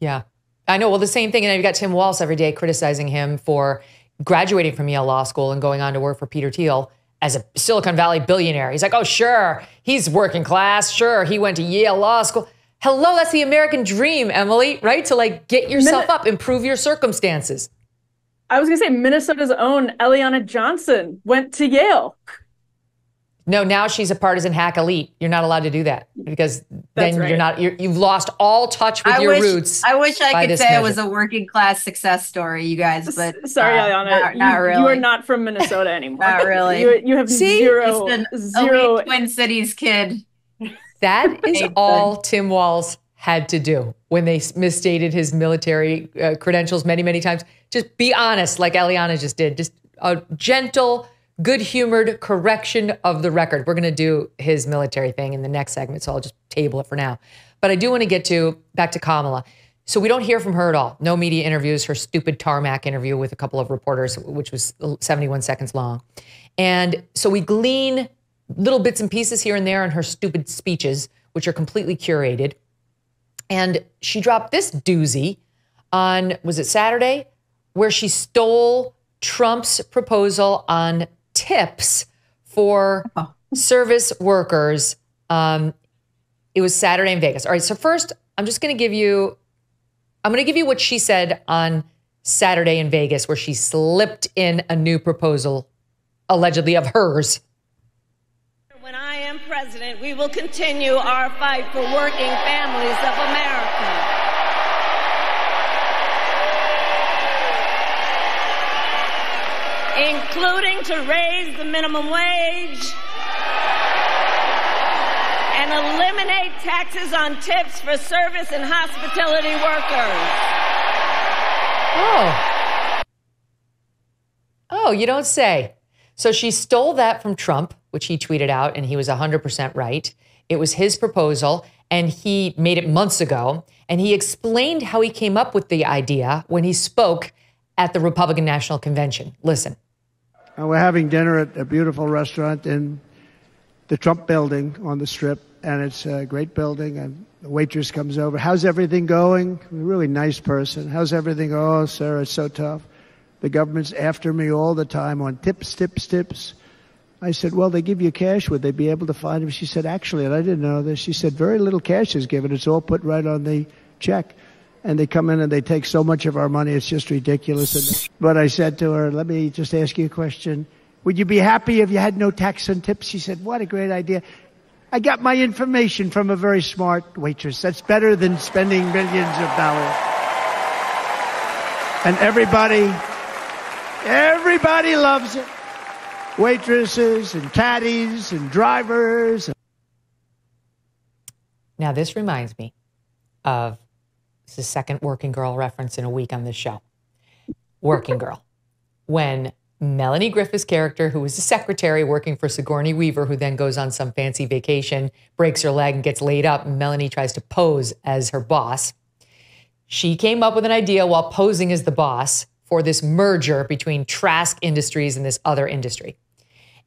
Yeah, I know, well, the same thing, and I've got Tim Walz every day criticizing him for graduating from Yale Law School and going on to work for Peter Thiel as a Silicon Valley billionaire. He's like, oh, sure, he's working class, sure, he went to Yale Law School. Hello, that's the American dream, Emily, right? To like get yourself Min up, improve your circumstances. I was gonna say Minnesota's own Eliana Johnson went to Yale. No, now she's a partisan hack elite. You're not allowed to do that because that's then right. you're not, you're, you've lost all touch with I your wish, roots. I wish I could say measure. It was a working class success story, you guys, but. Sorry, uh, Eliana, not, you, not really. You are not from Minnesota anymore. Not really. You, you have See, zero, it's an elite Twin Cities kid. That is all Tim Walz had to do when they misstated his military uh, credentials many, many times. Just be honest, like Eliana just did. Just a gentle, good-humored correction of the record. We're going to do his military thing in the next segment, so I'll just table it for now. But I do want to get to back to Kamala. So we don't hear from her at all. No media interviews, her stupid tarmac interview with a couple of reporters, which was seventy-one seconds long. And so we glean little bits and pieces here and there in her stupid speeches, which are completely curated. And she dropped this doozy on, was it Saturday? Where she stole Trump's proposal on tips for oh. service workers. Um, it was Saturday in Vegas. All right, so first, I'm just gonna give you, I'm gonna give you what she said on Saturday in Vegas, where she slipped in a new proposal, allegedly of hers. When I am president, we will continue our fight for working families of America, including to raise the minimum wage and eliminate taxes on tips for service and hospitality workers. Oh. Oh, you don't say. So she stole that from Trump, which he tweeted out, and he was one hundred percent right. It was his proposal, and he made it months ago, and he explained how he came up with the idea when he spoke at the Republican National Convention. Listen. We're having dinner at a beautiful restaurant in the Trump building on the Strip, and it's a great building, and the waitress comes over. How's everything going? A really nice person. How's everything? Oh, sir, it's so tough. The government's after me all the time on tips, tips, tips. I said, well, they give you cash. Would they be able to find him? She said, actually, and I didn't know this. She said, very little cash is given. It's all put right on the check. And they come in and they take so much of our money. It's just ridiculous. And, but I said to her, let me just ask you a question. Would you be happy if you had no tax on tips? She said, what a great idea. I got my information from a very smart waitress. That's better than spending millions of dollars. And everybody... Everybody loves it. Waitresses and caddies and drivers. Now, this reminds me of this is the second working girl reference in a week on this show. Working Girl. When Melanie Griffith's character, who was a secretary working for Sigourney Weaver, who then goes on some fancy vacation, breaks her leg and gets laid up. Melanie tries to pose as her boss. She came up with an idea while posing as the boss for this merger between Trask Industries and this other industry.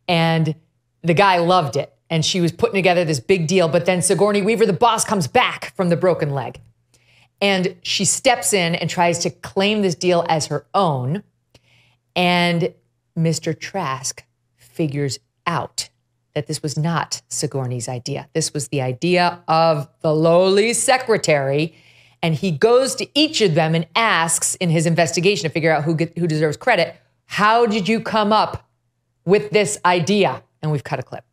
And the guy loved it. And she was putting together this big deal. But then Sigourney Weaver, the boss, comes back from the broken leg. And she steps in and tries to claim this deal as her own. And Mister Trask figures out that this was not Sigourney's idea. This was the idea of the lowly secretary. And he goes to each of them and asks in his investigation to figure out who, get, who deserves credit, how did you come up with this idea? And we've cut a clip.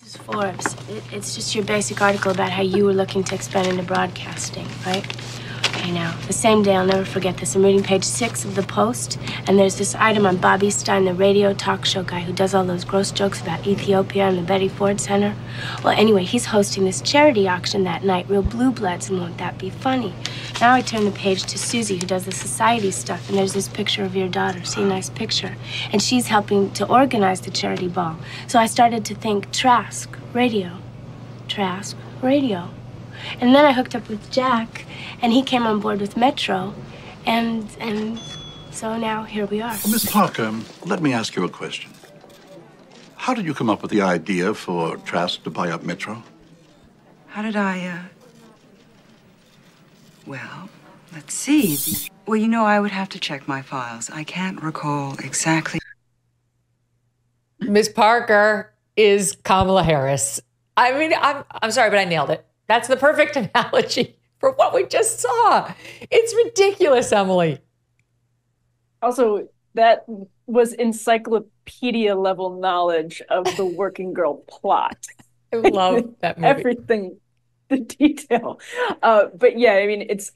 This is Forbes. It, it's just your basic article about how you were looking to expand into broadcasting, right? Okay, now, the same day, I'll never forget this. I'm reading page six of the Post, and there's this item on Bobby Stein, the radio talk show guy who does all those gross jokes about Ethiopia and the Betty Ford Center. Well, anyway, he's hosting this charity auction that night, Real Blue Bloods, and won't that be funny? Now I turn the page to Susie, who does the society stuff, and there's this picture of your daughter. See, nice picture. And she's helping to organize the charity ball. So I started to think, Trask, radio, Trask, radio. And then I hooked up with Jack, and he came on board with Metro, and and so now here we are. Well, Miss Parker, let me ask you a question. How did you come up with the idea for Trask to buy up Metro? How did I, uh... Well, let's see. Well, you know, I would have to check my files. I can't recall exactly. Miss Parker is Kamala Harris. I mean, I'm, I'm sorry, but I nailed it. That's the perfect analogy for what we just saw. It's ridiculous, Emily. Also, that was encyclopedia-level knowledge of the working girl plot. I love that movie. Everything, the detail. Uh, but yeah, I mean, it's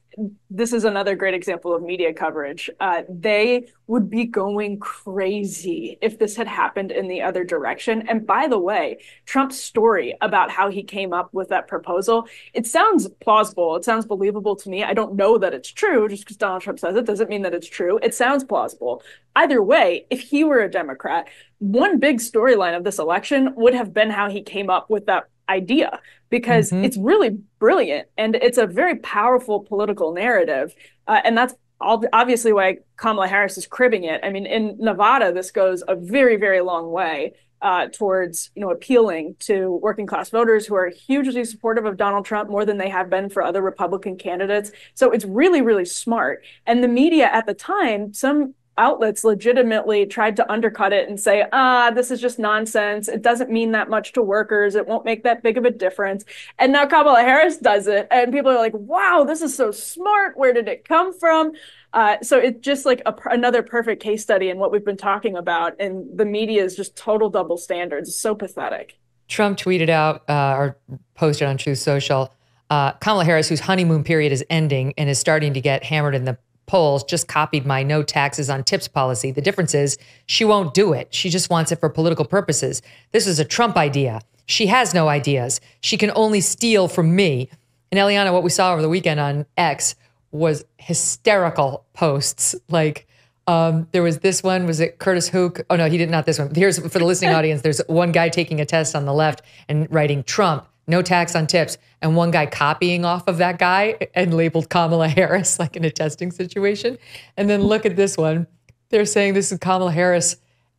this is another great example of media coverage. Uh, they would be going crazy if this had happened in the other direction. And by the way, Trump's story about how he came up with that proposal, it sounds plausible. It sounds believable to me. I don't know that it's true. Just because Donald Trump says it doesn't mean that it's true. It sounds plausible. Either way, if he were a Democrat, one big storyline of this election would have been how he came up with that idea, because mm-hmm. it's really brilliant and it's a very powerful political narrative. Uh, and that's obviously why Kamala Harris is cribbing it. I mean, in Nevada, this goes a very, very long way uh, towards, you know, appealing to working class voters who are hugely supportive of Donald Trump, more than they have been for other Republican candidates. So it's really, really smart. And the media at the time, some outlets legitimately tried to undercut it and say, ah, this is just nonsense. It doesn't mean that much to workers. It won't make that big of a difference. And now Kamala Harris does it. And people are like, wow, this is so smart. Where did it come from? Uh, so it's just like a, another perfect case study in what we've been talking about. And the media is just total double standards. It's so pathetic. Trump tweeted out uh, or posted on Truth Social, uh, Kamala Harris, whose honeymoon period is ending and is starting to get hammered in the polls, just copied my no taxes on tips policy. The difference is she won't do it. She just wants it for political purposes. This is a Trump idea. She has no ideas. She can only steal from me. And Eliana, what we saw over the weekend on X was hysterical posts. Like um, there was this one, was it Curtis Hook? Oh no, he did not this one. Here's for the listening audience. There's one guy taking a test on the left and writing Trump, no tax on tips, and one guy copying off of that guy and labeled Kamala Harris, like in a testing situation. And then look at this one. They're saying this is Kamala Harris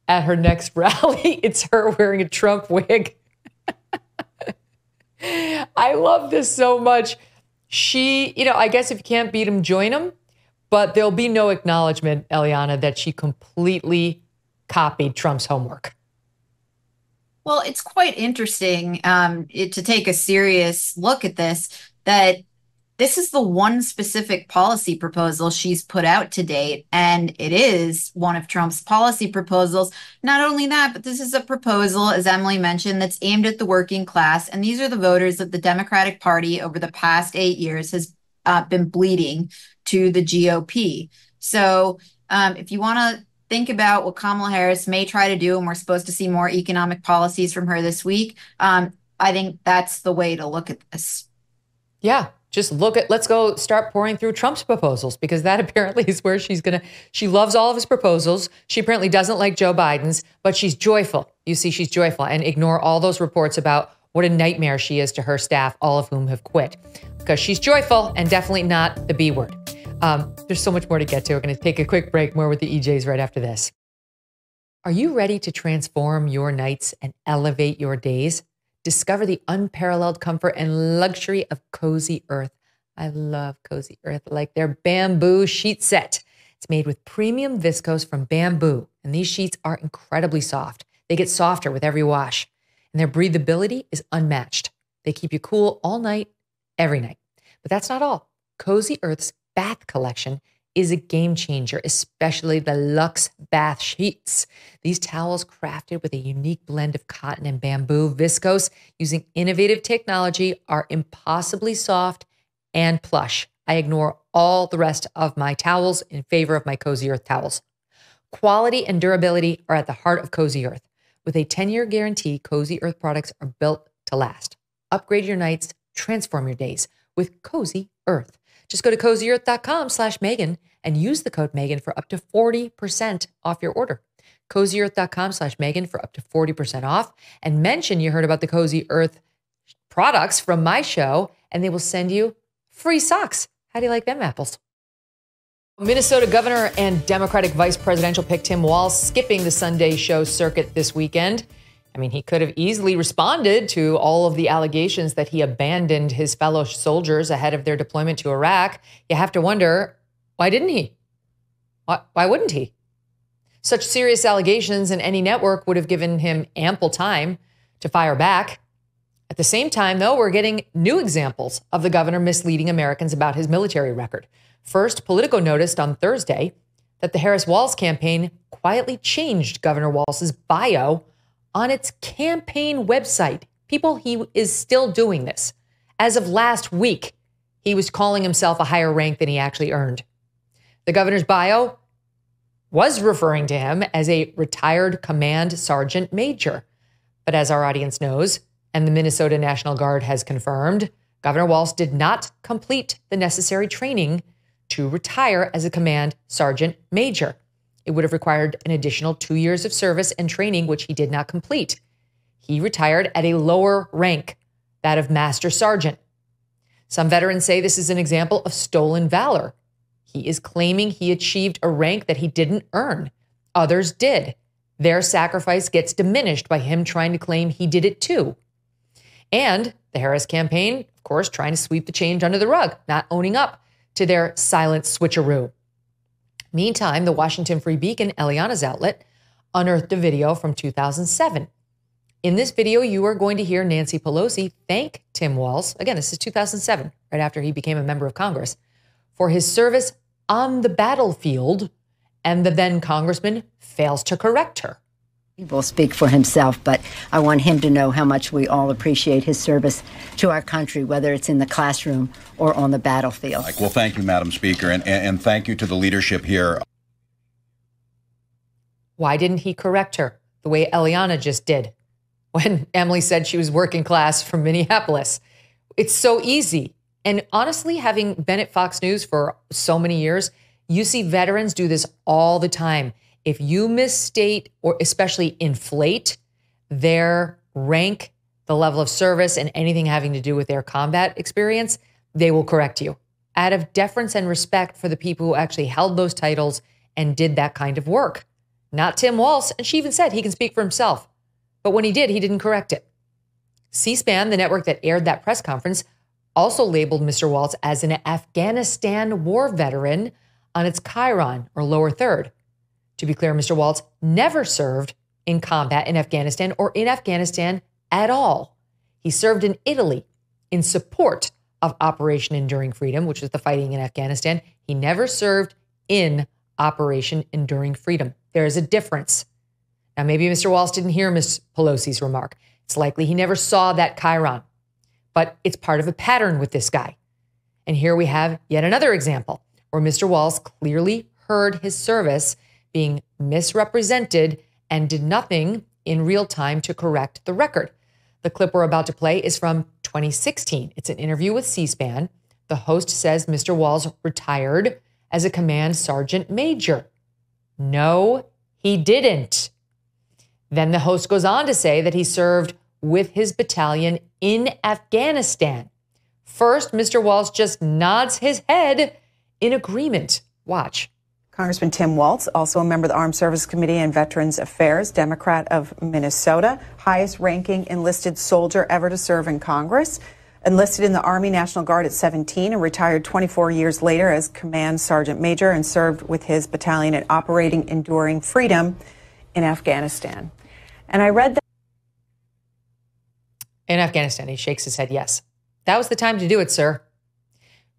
at her next rally. It's her wearing a Trump wig. I love this so much. She, you know, I guess if you can't beat him, join him. But there'll be no acknowledgement, Eliana, that she completely copied Trump's homework. Well, it's quite interesting um, it, to take a serious look at this, that this is the one specific policy proposal she's put out to date, and it is one of Trump's policy proposals. Not only that, but this is a proposal, as Emily mentioned, that's aimed at the working class, and these are the voters that the Democratic Party over the past eight years has uh, been bleeding to the G O P. So um, if you want to think about what Kamala Harris may try to do, and we're supposed to see more economic policies from her this week, um, I think that's the way to look at this. Yeah, Just look at, let's go start pouring through Trump's proposals, because that apparently is where she's going to, she loves all of his proposals. She apparently doesn't like Joe Biden's, but she's joyful. You see, she's joyful, and ignore all those reports about what a nightmare she is to her staff, all of whom have quit, because she's joyful and definitely not the B word. Um, there's so much more to get to. We're going to take a quick break, more with the E Js right after this. Are you ready to transform your nights and elevate your days? Discover the unparalleled comfort and luxury of Cozy Earth. I love Cozy Earth, like their bamboo sheet set. It's made with premium viscose from bamboo, and these sheets are incredibly soft. They get softer with every wash, and their breathability is unmatched. They keep you cool all night, every night. But that's not all. Cozy Earth's bath collection is a game changer, especially the Luxe Bath Sheets. These towels, crafted with a unique blend of cotton and bamboo viscose using innovative technology, are impossibly soft and plush. I ignore all the rest of my towels in favor of my Cozy Earth towels. Quality and durability are at the heart of Cozy Earth. With a ten-year guarantee, Cozy Earth products are built to last. Upgrade your nights, transform your days with Cozy Earth. Just go to cozyearth.com slash Megyn and use the code Megyn for up to forty percent off your order. Cozyearth.com slash Megyn for up to forty percent off, and mention you heard about the Cozy Earth products from my show, and they will send you free socks. How do you like them apples? Minnesota Governor and Democratic Vice Presidential pick Tim Walz skipping the Sunday show circuit this weekend. I mean, he could have easily responded to all of the allegations that he abandoned his fellow soldiers ahead of their deployment to Iraq. You have to wonder, why didn't he? Why, why wouldn't he? Such serious allegations, and any network would have given him ample time to fire back. At the same time, though, we're getting new examples of the governor misleading Americans about his military record. First, Politico noticed on Thursday that the Harris-Walz campaign quietly changed Governor Walz's bio on its campaign website. People, he is still doing this. As of last week, he was calling himself a higher rank than he actually earned. The governor's bio was referring to him as a retired command sergeant major. But as our audience knows, and the Minnesota National Guard has confirmed, Governor Walz did not complete the necessary training to retire as a command sergeant major. It would have required an additional two years of service and training, which he did not complete. He retired at a lower rank, that of Master Sergeant. Some veterans say this is an example of stolen valor. He is claiming he achieved a rank that he didn't earn. Others did. Their sacrifice gets diminished by him trying to claim he did it too. And the Harris campaign, of course, trying to sweep the change under the rug, not owning up to their silent switcheroo. Meantime, the Washington Free Beacon, Eliana's outlet, unearthed a video from two thousand seven. In this video, you are going to hear Nancy Pelosi thank Tim Walz, again, this is two thousand seven, right after he became a member of Congress, for his service on the battlefield, and the then congressman fails to correct her. He will speak for himself, but I want him to know how much we all appreciate his service to our country, whether it's in the classroom or on the battlefield. Well, thank you, Madam Speaker, and, and thank you to the leadership here. Why didn't he correct her the way Eliana just did when Emily said she was working class from Minneapolis? It's so easy. And honestly, having been at Fox News for so many years, you see veterans do this all the time. If you misstate or especially inflate their rank, the level of service, and anything having to do with their combat experience, they will correct you out of deference and respect for the people who actually held those titles and did that kind of work. Not Tim Walz, and she even said he can speak for himself. But when he did, he didn't correct it. C SPAN, the network that aired that press conference, also labeled Mister Walz as an Afghanistan war veteran on its Chiron, or lower third. To be clear, Mister Walz never served in combat in Afghanistan or in Afghanistan at all. He served in Italy in support of Operation Enduring Freedom, which was the fighting in Afghanistan. He never served in Operation Enduring Freedom. There is a difference. Now, maybe Mister Walz didn't hear Miz Pelosi's remark. It's likely he never saw that Chiron, but it's part of a pattern with this guy. And here we have yet another example where Mister Walz clearly heard his service being misrepresented and did nothing in real time to correct the record. The clip we're about to play is from twenty sixteen. It's an interview with C SPAN. The host says Mister Walz retired as a command sergeant major. No, he didn't. Then the host goes on to say that he served with his battalion in Afghanistan. First, Mister Walz just nods his head in agreement. Watch. Congressman Tim Walz, also a member of the Armed Services Committee and Veterans Affairs, Democrat of Minnesota, highest-ranking enlisted soldier ever to serve in Congress, enlisted in the Army National Guard at seventeen and retired twenty-four years later as Command Sergeant Major and served with his battalion at Operation Enduring Freedom in Afghanistan. And I read that... In Afghanistan, he shakes his head yes. That was the time to do it, sir.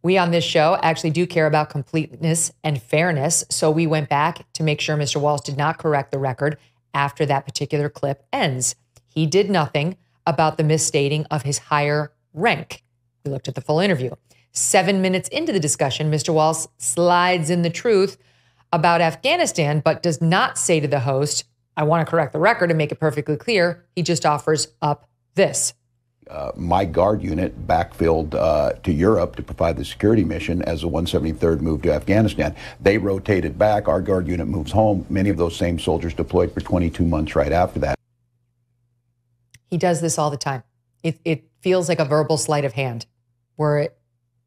We on this show actually do care about completeness and fairness, so we went back to make sure Mister Walz did not correct the record after that particular clip ends. He did nothing about the misstating of his higher rank. We looked at the full interview. Seven minutes into the discussion, Mister Walz slides in the truth about Afghanistan, but does not say to the host, I want to correct the record and make it perfectly clear. He just offers up this. Uh, my guard unit backfilled uh, to Europe to provide the security mission as the one seventy-third moved to Afghanistan. They rotated back. Our guard unit moves home. Many of those same soldiers deployed for twenty-two months right after that. He does this all the time. It, it feels like a verbal sleight of hand where it,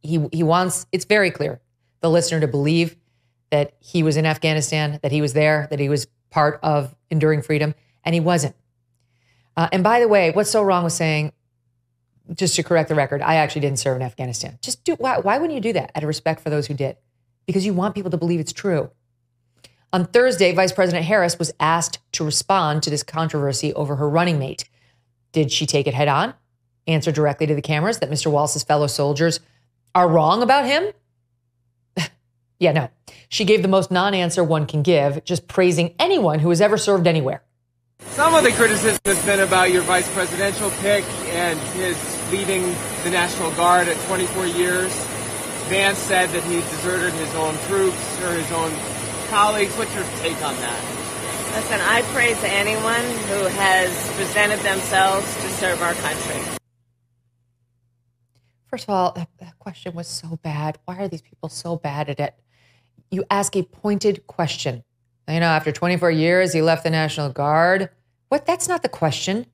he, he wants, it's very clear, the listener to believe that he was in Afghanistan, that he was there, that he was part of Enduring Freedom, and he wasn't. Uh, and by the way, what's so wrong with saying, just to correct the record, I actually didn't serve in Afghanistan. Just do, why, why wouldn't you do that out of respect for those who did? Because you want people to believe it's true. On Thursday, Vice President Harris was asked to respond to this controversy over her running mate. Did she take it head on? Answer directly to the cameras that Mister Walz's fellow soldiers are wrong about him? Yeah, no. She gave the most non-answer one can give, just praising anyone who has ever served anywhere. Some of the criticism has been about your vice presidential pick and his leaving the National Guard at twenty-four years. Vance said that he deserted his own troops or his own colleagues. What's your take on that? Listen, I praise anyone who has presented themselves to serve our country. First of all, that question was so bad. Why are these people so bad at it? You ask a pointed question. You know, after twenty-four years, he left the National Guard. What? That's not the question.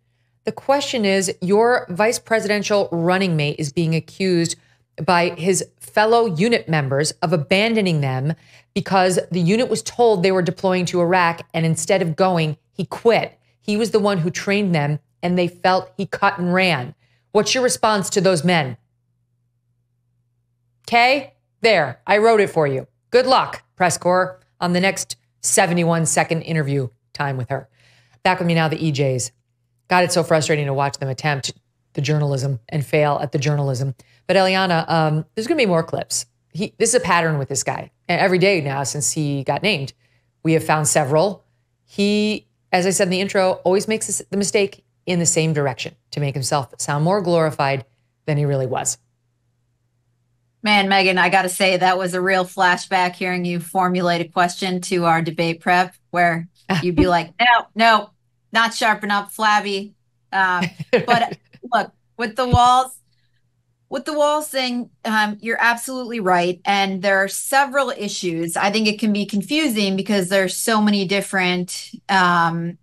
The question is your vice presidential running mate is being accused by his fellow unit members of abandoning them because the unit was told they were deploying to Iraq, and instead of going, he quit. He was the one who trained them, and they felt he cut and ran. What's your response to those men? Okay, there, I wrote it for you. Good luck, press corps, on the next seventy-one second interview time with her. Back with me now, the E Js. God, it's so frustrating to watch them attempt the journalism and fail at the journalism. But Eliana, um, there's going to be more clips. He, this is a pattern with this guy. And every day now since he got named, we have found several. He, as I said in the intro, always makes this, the mistake in the same direction to make himself sound more glorified than he really was. Man, Megyn, I got to say that was a real flashback hearing you formulate a question to our debate prep where you'd be like, no, no, not sharp enough, flabby. Uh, but look, with the Walz, with the Walz thing, um, you're absolutely right. And there are several issues. I think it can be confusing because there's so many different um,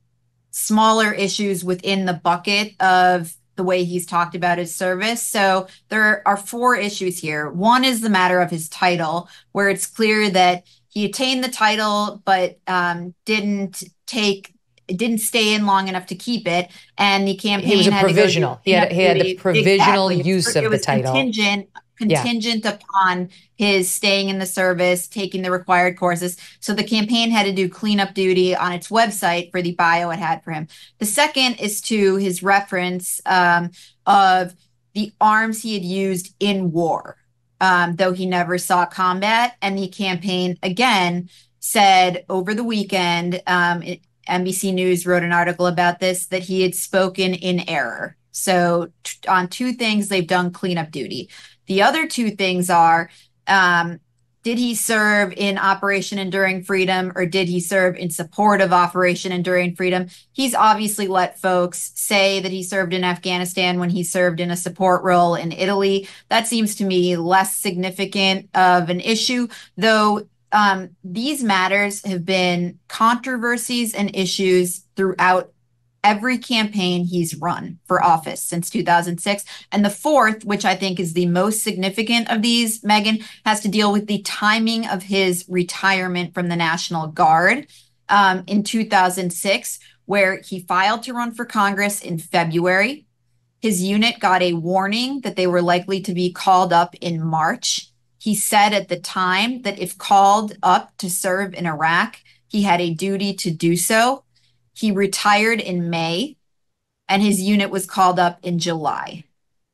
smaller issues within the bucket of the way he's talked about his service. So there are four issues here. One is the matter of his title, where it's clear that he attained the title, but um, didn't take, didn't stay in long enough to keep it. And the campaign he was a had provisional. He had, he had the provisional exactly. use it of the title. Contingent, contingent yeah. upon his staying in the service, taking the required courses. So the campaign had to do cleanup duty on its website for the bio it had for him. The second is to his reference um, of the arms he had used in war, um, though he never saw combat. And the campaign, again, said over the weekend, um, it, N B C News wrote an article about this, that he had spoken in error. So on two things, they've done cleanup duty. The other two things are um, Did he serve in Operation Enduring Freedom, or did he serve in support of Operation Enduring Freedom? He's obviously let folks say that he served in Afghanistan when he served in a support role in Italy. That seems to me less significant of an issue, though um, these matters have been controversies and issues throughout every campaign he's run for office since two thousand six. And the fourth, which I think is the most significant of these, Megyn, has to deal with the timing of his retirement from the National Guard um, in two thousand six, where he filed to run for Congress in February. His unit got a warning that they were likely to be called up in March. He said at the time that if called up to serve in Iraq, he had a duty to do so. He retired in May, and his unit was called up in July.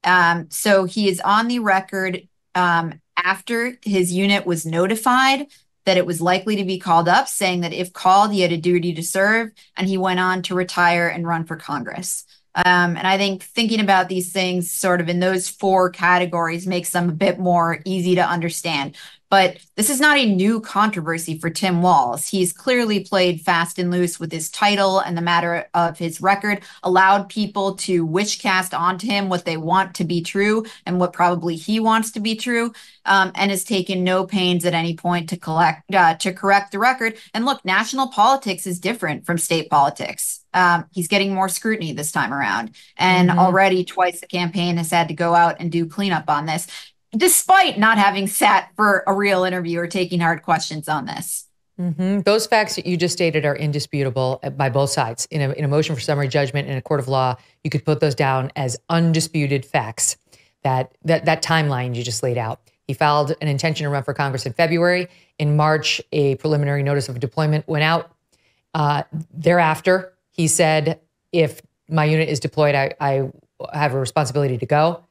Um, so he is on the record um, after his unit was notified that it was likely to be called up, saying that if called, he had a duty to serve, and he went on to retire and run for Congress. Um, and I think thinking about these things sort of in those four categories makes them a bit more easy to understand. But this is not a new controversy for Tim Walz. He's clearly played fast and loose with his title, and the matter of his record allowed people to wish cast onto him what they want to be true and what probably he wants to be true, um, and has taken no pains at any point to collect uh, to correct the record. And look, national politics is different from state politics. Um, he's getting more scrutiny this time around, and mm-hmm. already twice the campaign has had to go out and do cleanup on this, despite not having sat for a real interview or taking hard questions on this. Mm-hmm. Those facts that you just stated are indisputable by both sides. In a, in a motion for summary judgment in a court of law, you could put those down as undisputed facts, that, that, that timeline you just laid out. He filed an intention to run for Congress in February. In March, a preliminary notice of deployment went out. Uh, thereafter, he said, if my unit is deployed, I, I have a responsibility to go.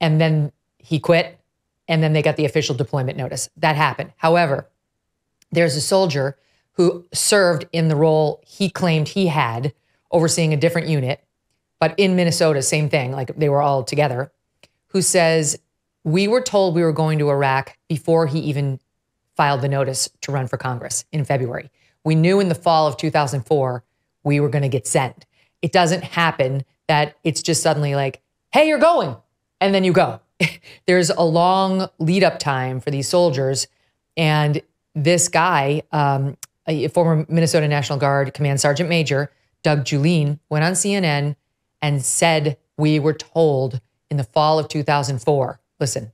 And then he quit, and then they got the official deployment notice. That happened. However, there's a soldier who served in the role he claimed he had, overseeing a different unit, but in Minnesota, same thing, like they were all together, who says, we were told we were going to Iraq before he even filed the notice to run for Congress in February. We knew in the fall of two thousand four, we were going to get sent. It doesn't happen that it's just suddenly like, hey, you're going, and then you go. There's a long lead up time for these soldiers. And this guy, um, a former Minnesota National Guard Command Sergeant Major, Doug Julien, went on C N N and said, we were told in the fall of two thousand four. Listen.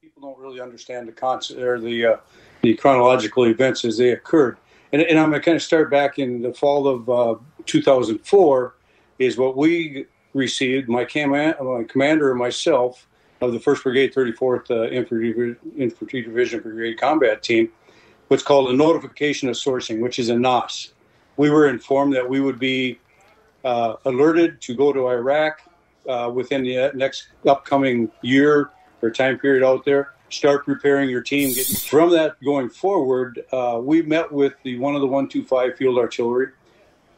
People don't really understand the concept or the, uh, the chronological events as they occurred. And, and I'm going to kind of start back in the fall of uh, two thousand four is what we received, my, cam my commander and myself, of the first Brigade, thirty-fourth uh, Infantry, Infantry Division Brigade Combat Team, what's called a notification of sourcing, which is a N O S. We were informed that we would be uh, alerted to go to Iraq uh, within the next upcoming year or time period out there. Start preparing your team. Get from that going forward, uh, we met with the one of the one two five Field Artillery,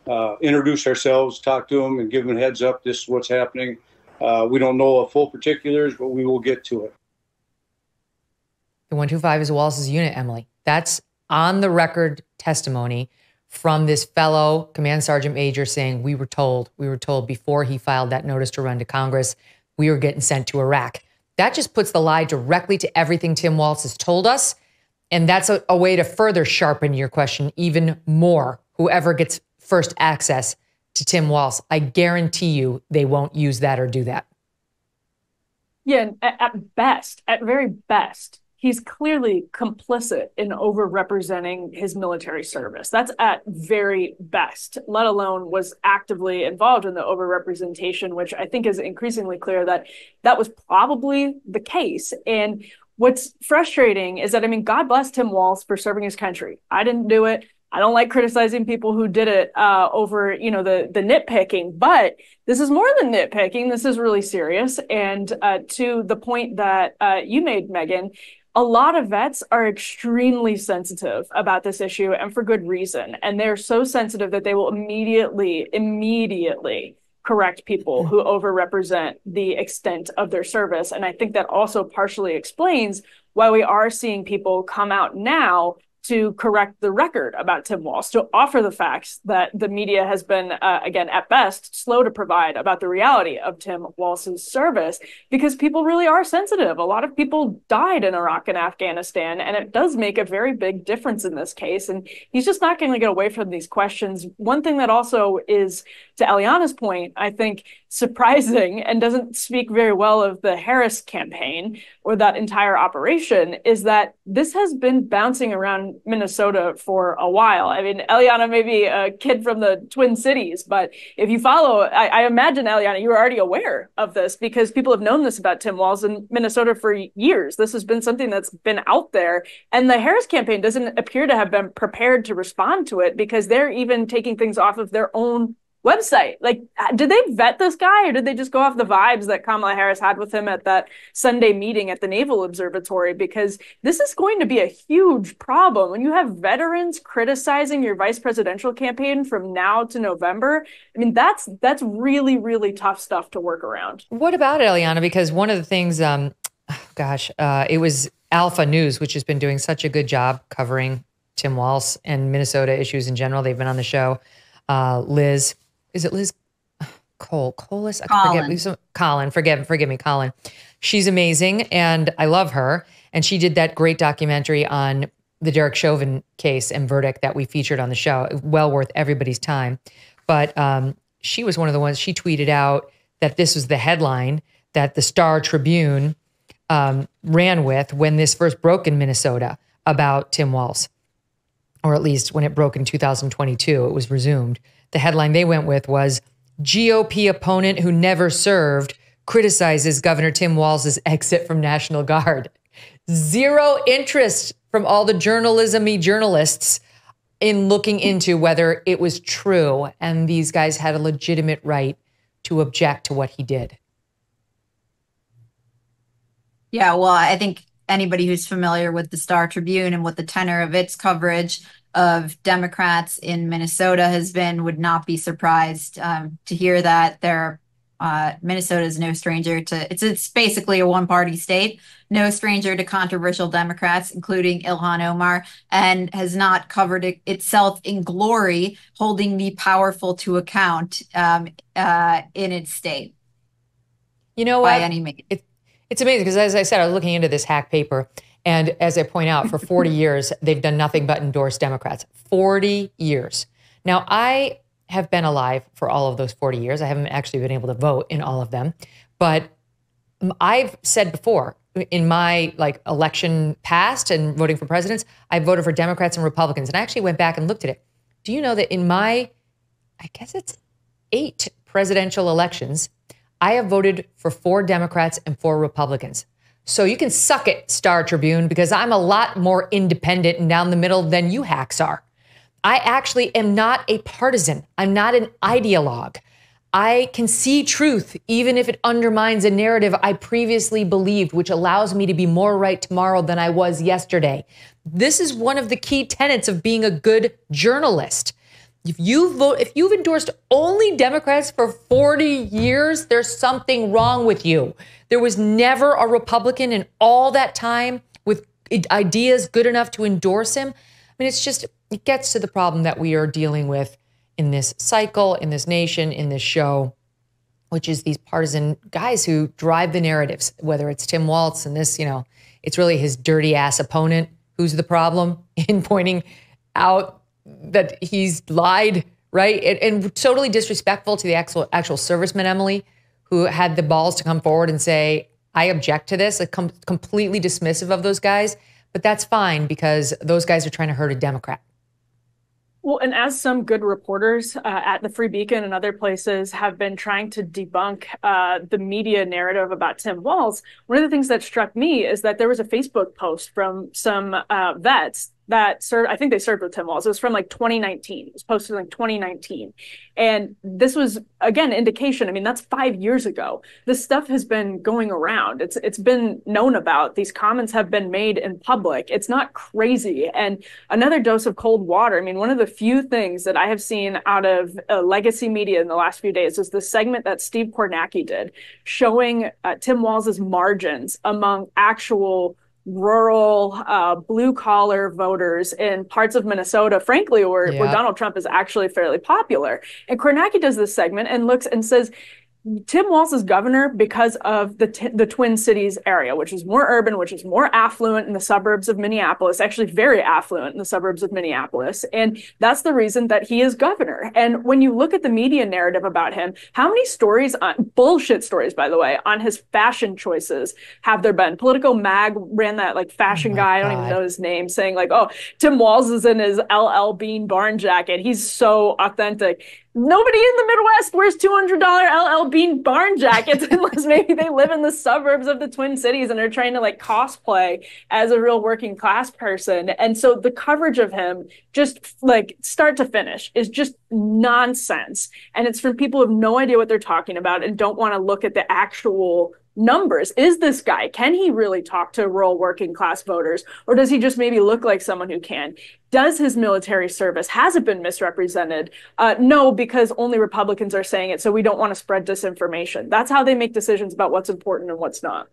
uh, introduced ourselves, talked to them, and give them a heads up, this is what's happening. Uh, we don't know the full particulars, but we will get to it. The one two five is Walz's unit, Emily. That's on the record testimony from this fellow Command Sergeant Major saying, we were told, we were told before he filed that notice to run to Congress, we were getting sent to Iraq. That just puts the lie directly to everything Tim Walz has told us. And that's a, a way to further sharpen your question even more. Whoever gets first access to Tim Walz, I guarantee you they won't use that or do that. Yeah, at, at best, at very best, he's clearly complicit in overrepresenting his military service. That's at very best, let alone was actively involved in the overrepresentation, which I think is increasingly clear that that was probably the case. And what's frustrating is that, I mean, God bless Tim Walz for serving his country. I didn't do it. I don't like criticizing people who did it uh, over, you know, the the nitpicking, but this is more than nitpicking. This is really serious. And uh, to the point that uh, you made, Megyn, a lot of vets are extremely sensitive about this issue, and for good reason. And they're so sensitive that they will immediately, immediately correct people who overrepresent the extent of their service. And I think that also partially explains why we are seeing people come out now to correct the record about Tim Walz, to offer the facts that the media has been, uh, again, at best, slow to provide about the reality of Tim Walz's service, because people really are sensitive. A lot of people died in Iraq and Afghanistan, and it does make a very big difference in this case. And he's just not going to get away from these questions. One thing that also is, to Eliana's point, I think surprising and doesn't speak very well of the Harris campaign or that entire operation is that this has been bouncing around Minnesota for a while. I mean, Eliana may be a kid from the Twin Cities, but if you follow, I, I imagine, Eliana, you were already aware of this because people have known this about Tim Walz in Minnesota for years. This has been something that's been out there. And the Harris campaign doesn't appear to have been prepared to respond to it because they're even taking things off of their own website. Like, did they vet this guy, or did they just go off the vibes that Kamala Harris had with him at that Sunday meeting at the Naval Observatory? Because this is going to be a huge problem. When you have veterans criticizing your vice presidential campaign from now to November, I mean, that's that's really, really tough stuff to work around. What about it, Eliana? Because one of the things, um, gosh, uh, it was Alpha News, which has been doing such a good job covering Tim Walz and Minnesota issues in general. They've been on the show. Uh, Liz. Is it Liz Cole? Colas? I Colin. forget. Colin, forgive, forgive me, Colin. She's amazing, and I love her. And she did that great documentary on the Derek Chauvin case and verdict that we featured on the show. Well worth everybody's time. But um, she was one of the ones, she tweeted out that this was the headline that the Star Tribune um, ran with when this first broke in Minnesota about Tim Walz, or at least when it broke in two thousand twenty-two, it was resumed. The headline they went with was, G O P opponent who never served criticizes Governor Tim Walz's exit from National Guard. Zero interest from all the journalism-y journalists in looking into whether it was true and these guys had a legitimate right to object to what he did. Yeah, well, I think anybody who's familiar with the Star Tribune and what the tenor of its coverage of Democrats in Minnesota has been would not be surprised um, to hear that there. Uh, Minnesota is no stranger to it's it's basically a one-party state, no stranger to controversial Democrats, including Ilhan Omar, and has not covered it, itself in glory, holding the powerful to account um, uh, in its state. You know what? By any means. It, it's amazing because, as I said, I was looking into this hack paper. And as I point out, for forty years, they've done nothing but endorse Democrats. forty years. Now, I have been alive for all of those forty years. I haven't actually been able to vote in all of them. But I've said before, in my like election past and voting for presidents, I voted for Democrats and Republicans. And I actually went back and looked at it. Do you know that in my, I guess it's eight presidential elections, I have voted for four Democrats and four Republicans. So you can suck it, Star Tribune, because I'm a lot more independent and down the middle than you hacks are. I actually am not a partisan. I'm not an ideologue. I can see truth, even if it undermines a narrative I previously believed, which allows me to be more right tomorrow than I was yesterday. This is one of the key tenets of being a good journalist. If you vote, if you've endorsed only Democrats for forty years, there's something wrong with you. There was never a Republican in all that time with ideas good enough to endorse him. I mean, it's just, it gets to the problem that we are dealing with in this cycle, in this nation, in this show, which is these partisan guys who drive the narratives, whether it's Tim Walz and this, you know, it's really his dirty ass opponent who's the problem in pointing out that he's lied, right? And, and totally disrespectful to the actual, actual serviceman, Emily, who had the balls to come forward and say, I object to this, like com completely dismissive of those guys. But that's fine because those guys are trying to hurt a Democrat. Well, and as some good reporters uh, at the Free Beacon and other places have been trying to debunk uh, the media narrative about Tim Walz, one of the things that struck me is that there was a Facebook post from some uh, vets that served, I think they served with Tim Walz. It was from like twenty nineteen. It was posted in like twenty nineteen. And this was, again, indication. I mean, that's five years ago. This stuff has been going around. It's It's been known about. These comments have been made in public. It's not crazy. And another dose of cold water. I mean, one of the few things that I have seen out of uh, legacy media in the last few days is the segment that Steve Kornacki did showing uh, Tim Walz's margins among actual rural uh, blue-collar voters in parts of Minnesota, frankly, where, yeah. where Donald Trump is actually fairly popular. And Kornacki does this segment and looks and says, Tim Walz is governor because of the t- the Twin Cities area, which is more urban, which is more affluent in the suburbs of Minneapolis, actually very affluent in the suburbs of Minneapolis. And that's the reason that he is governor. And when you look at the media narrative about him, how many stories, on, bullshit stories, by the way, on his fashion choices have there been? Politico Mag ran that like fashion oh guy, God. I don't even know his name, saying like, oh, Tim Walz is in his L L Bean barn jacket. He's so authentic. Nobody in the Midwest wears two hundred dollars L L Bean barn jackets unless maybe they live in the suburbs of the Twin Cities and are trying to like cosplay as a real working class person. And so the coverage of him, just like start to finish, is just nonsense. And it's from people who have no idea what they're talking about and don't want to look at the actual numbers. Is this guy, can he really talk to rural working class voters? Or does he just maybe look like someone who can? Does his military service, has it been misrepresented? Uh, no, because only Republicans are saying it, so we don't want to spread disinformation. That's how they make decisions about what's important and what's not.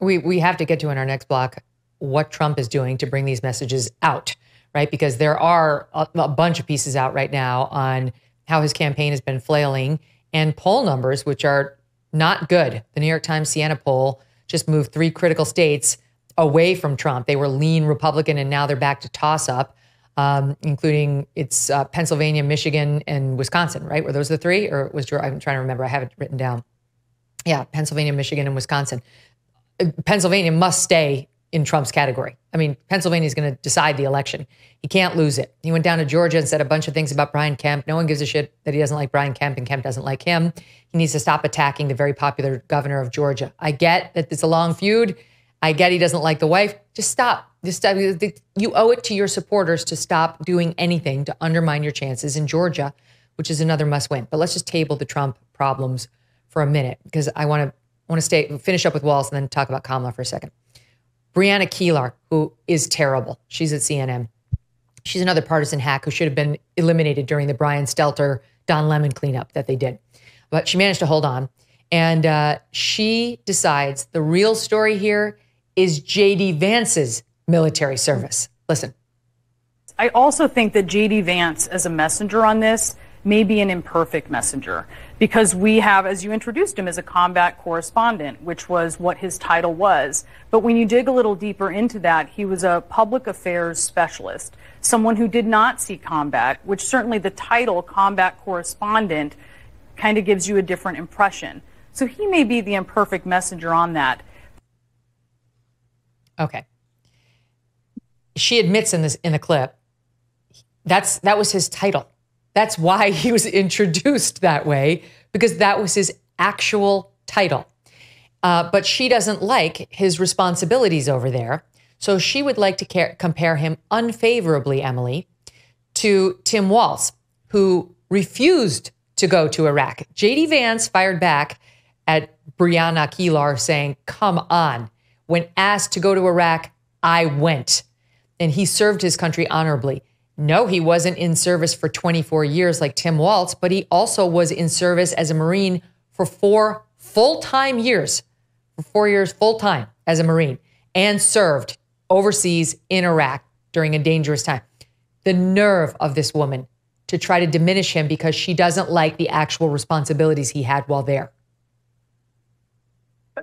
We, we have to get to in our next block what Trump is doing to bring these messages out, right? Because there are a, a bunch of pieces out right now on how his campaign has been flailing and poll numbers, which are not good. The New York Times Siena poll just moved three critical states away from Trump. They were lean Republican, and now they're back to toss-up, um, including it's uh, Pennsylvania, Michigan, and Wisconsin, right? Were those the three? Or was I'm trying to remember. I have it written down. Yeah, Pennsylvania, Michigan, and Wisconsin. Pennsylvania must stay in Trump's category. I mean, Pennsylvania is going to decide the election. He can't lose it. He went down to Georgia and said a bunch of things about Brian Kemp. No one gives a shit that he doesn't like Brian Kemp and Kemp doesn't like him. He needs to stop attacking the very popular governor of Georgia. I get that it's a long feud. I get he doesn't like the wife. Just stop. Just stop. You owe it to your supporters to stop doing anything to undermine your chances in Georgia, which is another must win. But let's just table the Trump problems for a minute, because I want to want to stay finish up with Walz and then talk about Kamala for a second. Brianna Keeler, who is terrible. She's at C N N. She's another partisan hack who should have been eliminated during the Brian Stelter, Don Lemon cleanup that they did. But she managed to hold on. And uh, she decides the real story here is J D Vance's military service. Listen. I also think that J D Vance as a messenger on this may be an imperfect messenger, because we have, as you introduced him, as a combat correspondent, which was what his title was. But when you dig a little deeper into that, he was a public affairs specialist, someone who did not see combat, which certainly the title combat correspondent kind of gives you a different impression. So he may be the imperfect messenger on that. Okay. She admits in this in the clip, that's that was his title. That's why he was introduced that way, because that was his actual title. Uh, but she doesn't like his responsibilities over there. So she would like to care, compare him unfavorably, Emily, to Tim Walz, who refused to go to Iraq. J D Vance fired back at Brianna Keeler saying, come on, when asked to go to Iraq, I went. And he served his country honorably. No, he wasn't in service for twenty-four years like Tim Walz, but he also was in service as a Marine for four full-time years, for four years full-time as a Marine, and served overseas in Iraq during a dangerous time. The nerve of this woman to try to diminish him because she doesn't like the actual responsibilities he had while there.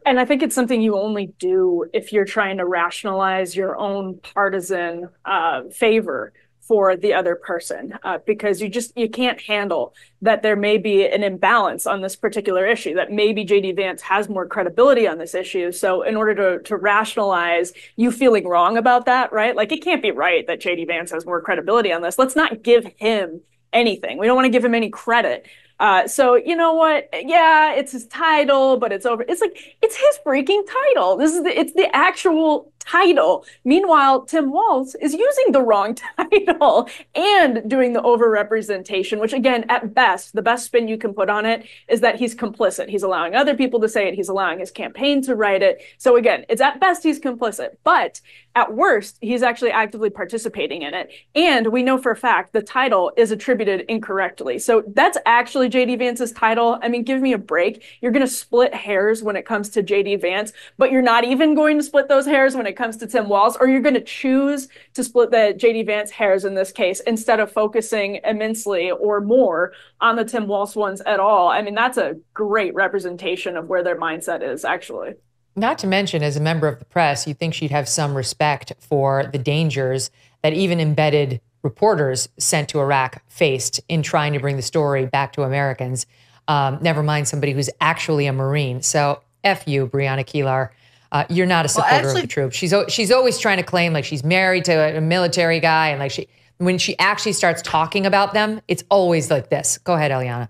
And I think it's something you only do if you're trying to rationalize your own partisan uh, favor for the other person, uh, because you just, you can't handle that there may be an imbalance on this particular issue, that maybe J D Vance has more credibility on this issue. So in order to, to rationalize you feeling wrong about that, right? Like, it can't be right that J D Vance has more credibility on this. Let's not give him anything. We don't want to give him any credit. Uh, so you know what? Yeah, it's his title, but it's over. It's like, it's his freaking title. This is the, it's the actual title. Meanwhile, Tim Walz is using the wrong title and doing the overrepresentation, which again, at best, the best spin you can put on it is that he's complicit. He's allowing other people to say it. He's allowing his campaign to write it. So again, it's at best he's complicit, but at worst, he's actually actively participating in it. And we know for a fact the title is attributed incorrectly. So that's actually J D Vance's title. I mean, give me a break. You're going to split hairs when it comes to J D Vance, but you're not even going to split those hairs when it comes to Tim Walz, or you're going to choose to split the J D Vance hairs in this case instead of focusing immensely or more on the Tim Walz ones at all. I mean, that's a great representation of where their mindset is actually. Not to mention, as a member of the press, you'd think she'd have some respect for the dangers that even embedded reporters sent to Iraq faced in trying to bring the story back to Americans. Um, never mind somebody who's actually a Marine. So F you, Brianna Keeler. Uh, you're not a supporter well, actually, of the troops. She's she's always trying to claim like she's married to a military guy, and like she when she actually starts talking about them, it's always like this. Go ahead, Eliana.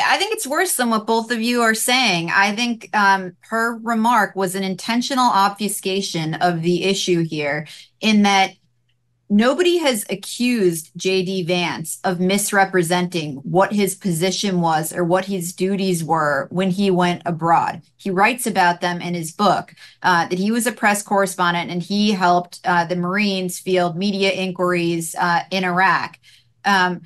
I think it's worse than what both of you are saying. I think um, her remark was an intentional obfuscation of the issue here, in that nobody has accused J D Vance of misrepresenting what his position was or what his duties were when he went abroad. He writes about them in his book, uh, that he was a press correspondent and he helped uh, the Marines field media inquiries uh, in Iraq. Um,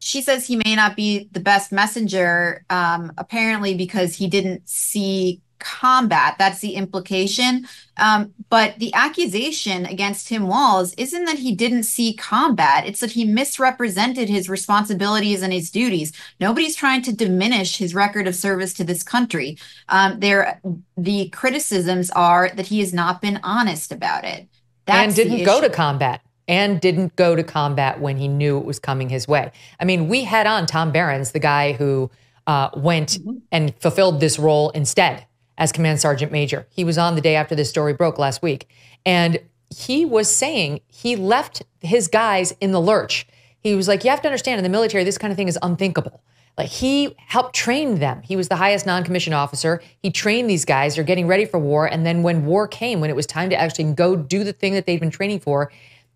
She says he may not be the best messenger, um, apparently because he didn't see combat. That's the implication. Um, but the accusation against Tim Walz isn't that he didn't see combat. It's that he misrepresented his responsibilities and his duties. Nobody's trying to diminish his record of service to this country. Um, there, the criticisms are that he has not been honest about it. That's and didn't go to combat. and didn't go to combat when he knew it was coming his way. I mean, we had on Tom Behrens, the guy who uh, went mm-hmm. and fulfilled this role instead as Command Sergeant Major. He was on the day after this story broke last week. And he was saying he left his guys in the lurch. He was like, you have to understand, in the military, this kind of thing is unthinkable. Like, he helped train them. He was the highest non-commissioned officer. He trained these guys. They're getting ready for war. And then when war came, when it was time to actually go do the thing that they'd been training for,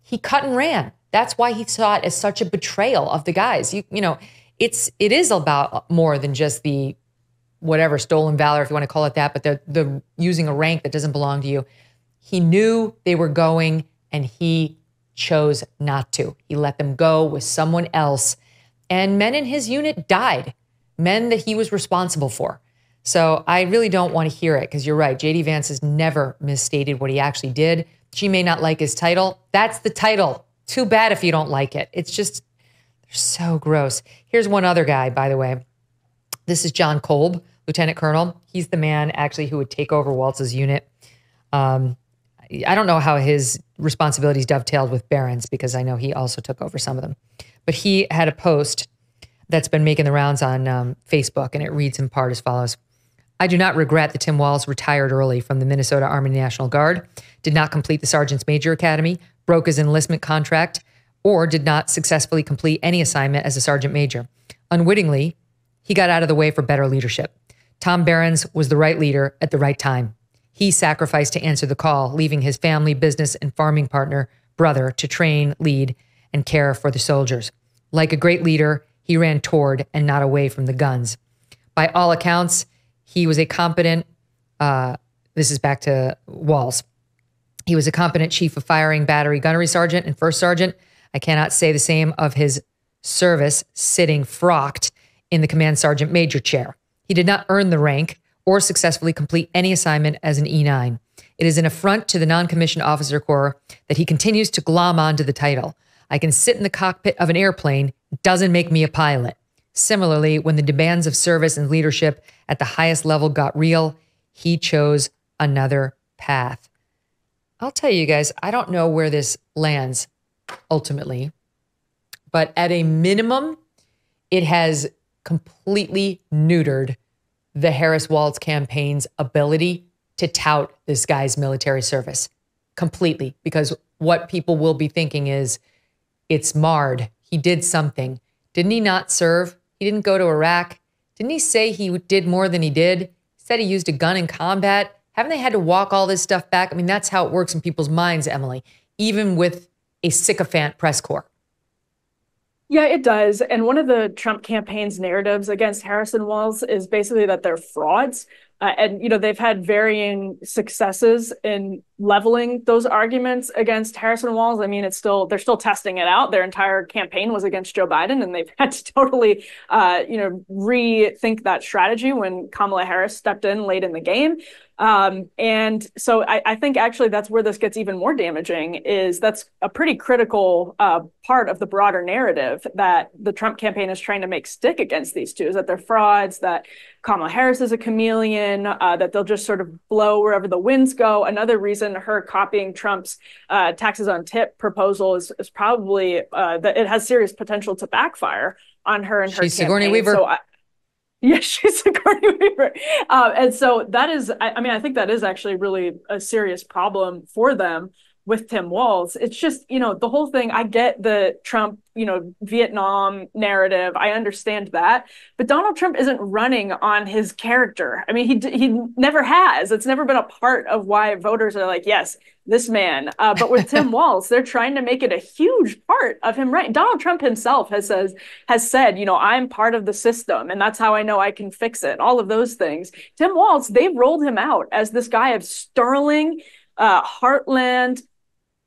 he cut and ran. That's why he saw it as such a betrayal of the guys. You, you know, it's it is about more than just the whatever stolen valor, if you want to call it that, but the the using a rank that doesn't belong to you. He knew they were going, and he chose not to. He let them go with someone else, and men in his unit died. Men that he was responsible for. So I really don't want to hear it, because you're right. J D Vance has never misstated what he actually did. She may not like his title. That's the title. Too bad if you don't like it. It's just, they're so gross. Here's one other guy, by the way. This is John Kolb, Lieutenant Colonel. He's the man actually who would take over Walz's unit. Um, I don't know how his responsibilities dovetailed with Barron's, because I know he also took over some of them. But he had a post that's been making the rounds on um, Facebook, and it reads in part as follows. I do not regret that Tim Walz retired early from the Minnesota Army National Guard, did not complete the Sergeant's Major Academy, broke his enlistment contract, or did not successfully complete any assignment as a Sergeant Major. Unwittingly, he got out of the way for better leadership. Tom Behrens was the right leader at the right time. He sacrificed to answer the call, leaving his family, business, and farming partner, brother, to train, lead, and care for the soldiers. Like a great leader, he ran toward and not away from the guns. By all accounts, he was a competent, uh, this is back to Walz. He was a competent chief of firing, battery, gunnery sergeant, and first sergeant. I cannot say the same of his service sitting frocked in the command sergeant major chair. He did not earn the rank or successfully complete any assignment as an E nine. It is an affront to the non-commissioned officer corps that he continues to glom onto the title. I can sit in the cockpit of an airplane. It doesn't make me a pilot. Similarly, when the demands of service and leadership at the highest level got real, he chose another path. I'll tell you guys, I don't know where this lands ultimately, but at a minimum, it has completely neutered the Harris-Walz campaign's ability to tout this guy's military service completely, because what people will be thinking is, it's marred. He did something. Didn't he not serve? He didn't go to Iraq. Didn't he say he did more than he did? He said he used a gun in combat. haven't they had to walk all this stuff back? I mean, that's how it works in people's minds, Emily, even with a sycophant press corps. Yeah, it does. And one of the Trump campaign's narratives against Harris and Walz is basically that they're frauds. Uh, and, you know, they've had varying successes in leveling those arguments against Harris and Walz. I mean, it's still they're still testing it out. Their entire campaign was against Joe Biden, and they've had to totally, uh, you know, rethink that strategy when Kamala Harris stepped in late in the game. Um, and so I, I think actually that's where this gets even more damaging, is that's a pretty critical uh, part of the broader narrative that the Trump campaign is trying to make stick against these two, is that they're frauds, that Kamala Harris is a chameleon, uh, that they'll just sort of blow wherever the winds go. Another reason her copying Trump's uh, taxes on tip proposal is, is probably uh, that it has serious potential to backfire on her and her campaign. She's Sigourney Weaver. So I, Yeah, she's Sigourney Weaver. Uh, and so that is, I, I mean, I think that is actually really a serious problem for them with Tim Walz. It's just, you know, the whole thing, I get the Trump, you know, Vietnam narrative. I understand that. But Donald Trump isn't running on his character. I mean, he he never has. It's never been a part of why voters are like, yes, this man. Uh, but with Tim Walz, they're trying to make it a huge part of him, right? Donald Trump himself has, says, has said, you know, I'm part of the system, and that's how I know I can fix it, all of those things. Tim Walz, they've rolled him out as this guy of sterling, uh, heartland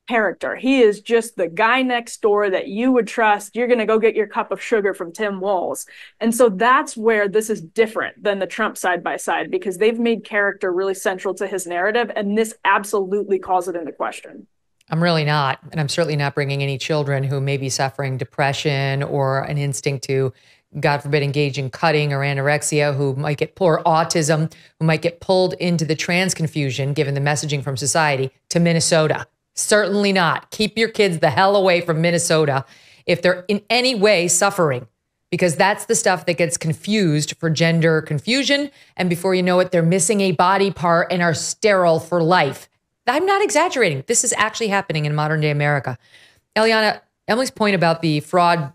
character. He is just the guy next door that you would trust. You're going to go get your cup of sugar from Tim Walz. And so that's where this is different than the Trump side by side, because they've made character really central to his narrative. And this absolutely calls it into question. I'm really not. And I'm certainly not bringing any children who may be suffering depression or an instinct to, God forbid, engage in cutting or anorexia, who might get poor autism, who might get pulled into the trans confusion, given the messaging from society, to Minnesota. Certainly not. Keep your kids the hell away from Minnesota if they're in any way suffering, because that's the stuff that gets confused for gender confusion. And before you know it, they're missing a body part and are sterile for life. I'm not exaggerating. This is actually happening in modern day America. Eliana, Emily's point about the fraud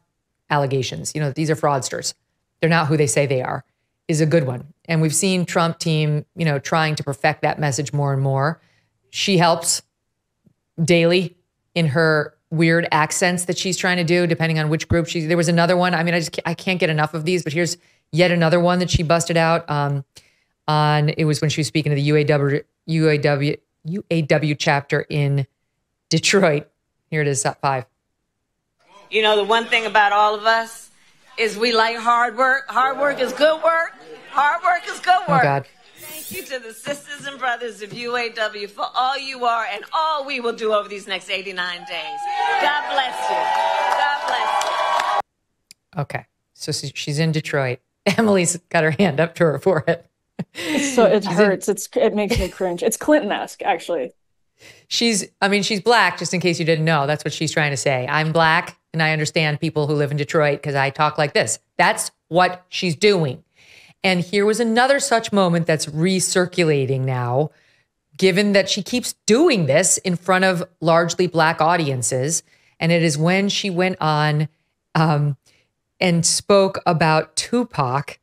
allegations, you know, these are fraudsters, they're not who they say they are, is a good one. And we've seen Trump team, you know, trying to perfect that message more and more. She helps daily in her weird accents that she's trying to do, depending on which group she, there was another one. I mean, I just, I can't get enough of these, but here's yet another one that she busted out um, on, it was when she was speaking to the U A W, U A W, U A W chapter in Detroit. Here it is at five. You know, the one thing about all of us is we like hard work. Hard work is good work. Hard work is good work. Oh God. Thank you to the sisters and brothers of U A W for all you are and all we will do over these next eighty-nine days. God bless you. God bless you. Okay. So she's in Detroit. Emily's got her hand up to her forehead. So it hurts. It's It makes me cringe. It's Clinton-esque, actually. She's, I mean, she's black, just in case you didn't know. That's what she's trying to say. I'm black, and I understand people who live in Detroit because I talk like this. That's what she's doing. And here was another such moment that's recirculating now, given that she keeps doing this in front of largely black audiences. And it is when she went on um, and spoke about Tupac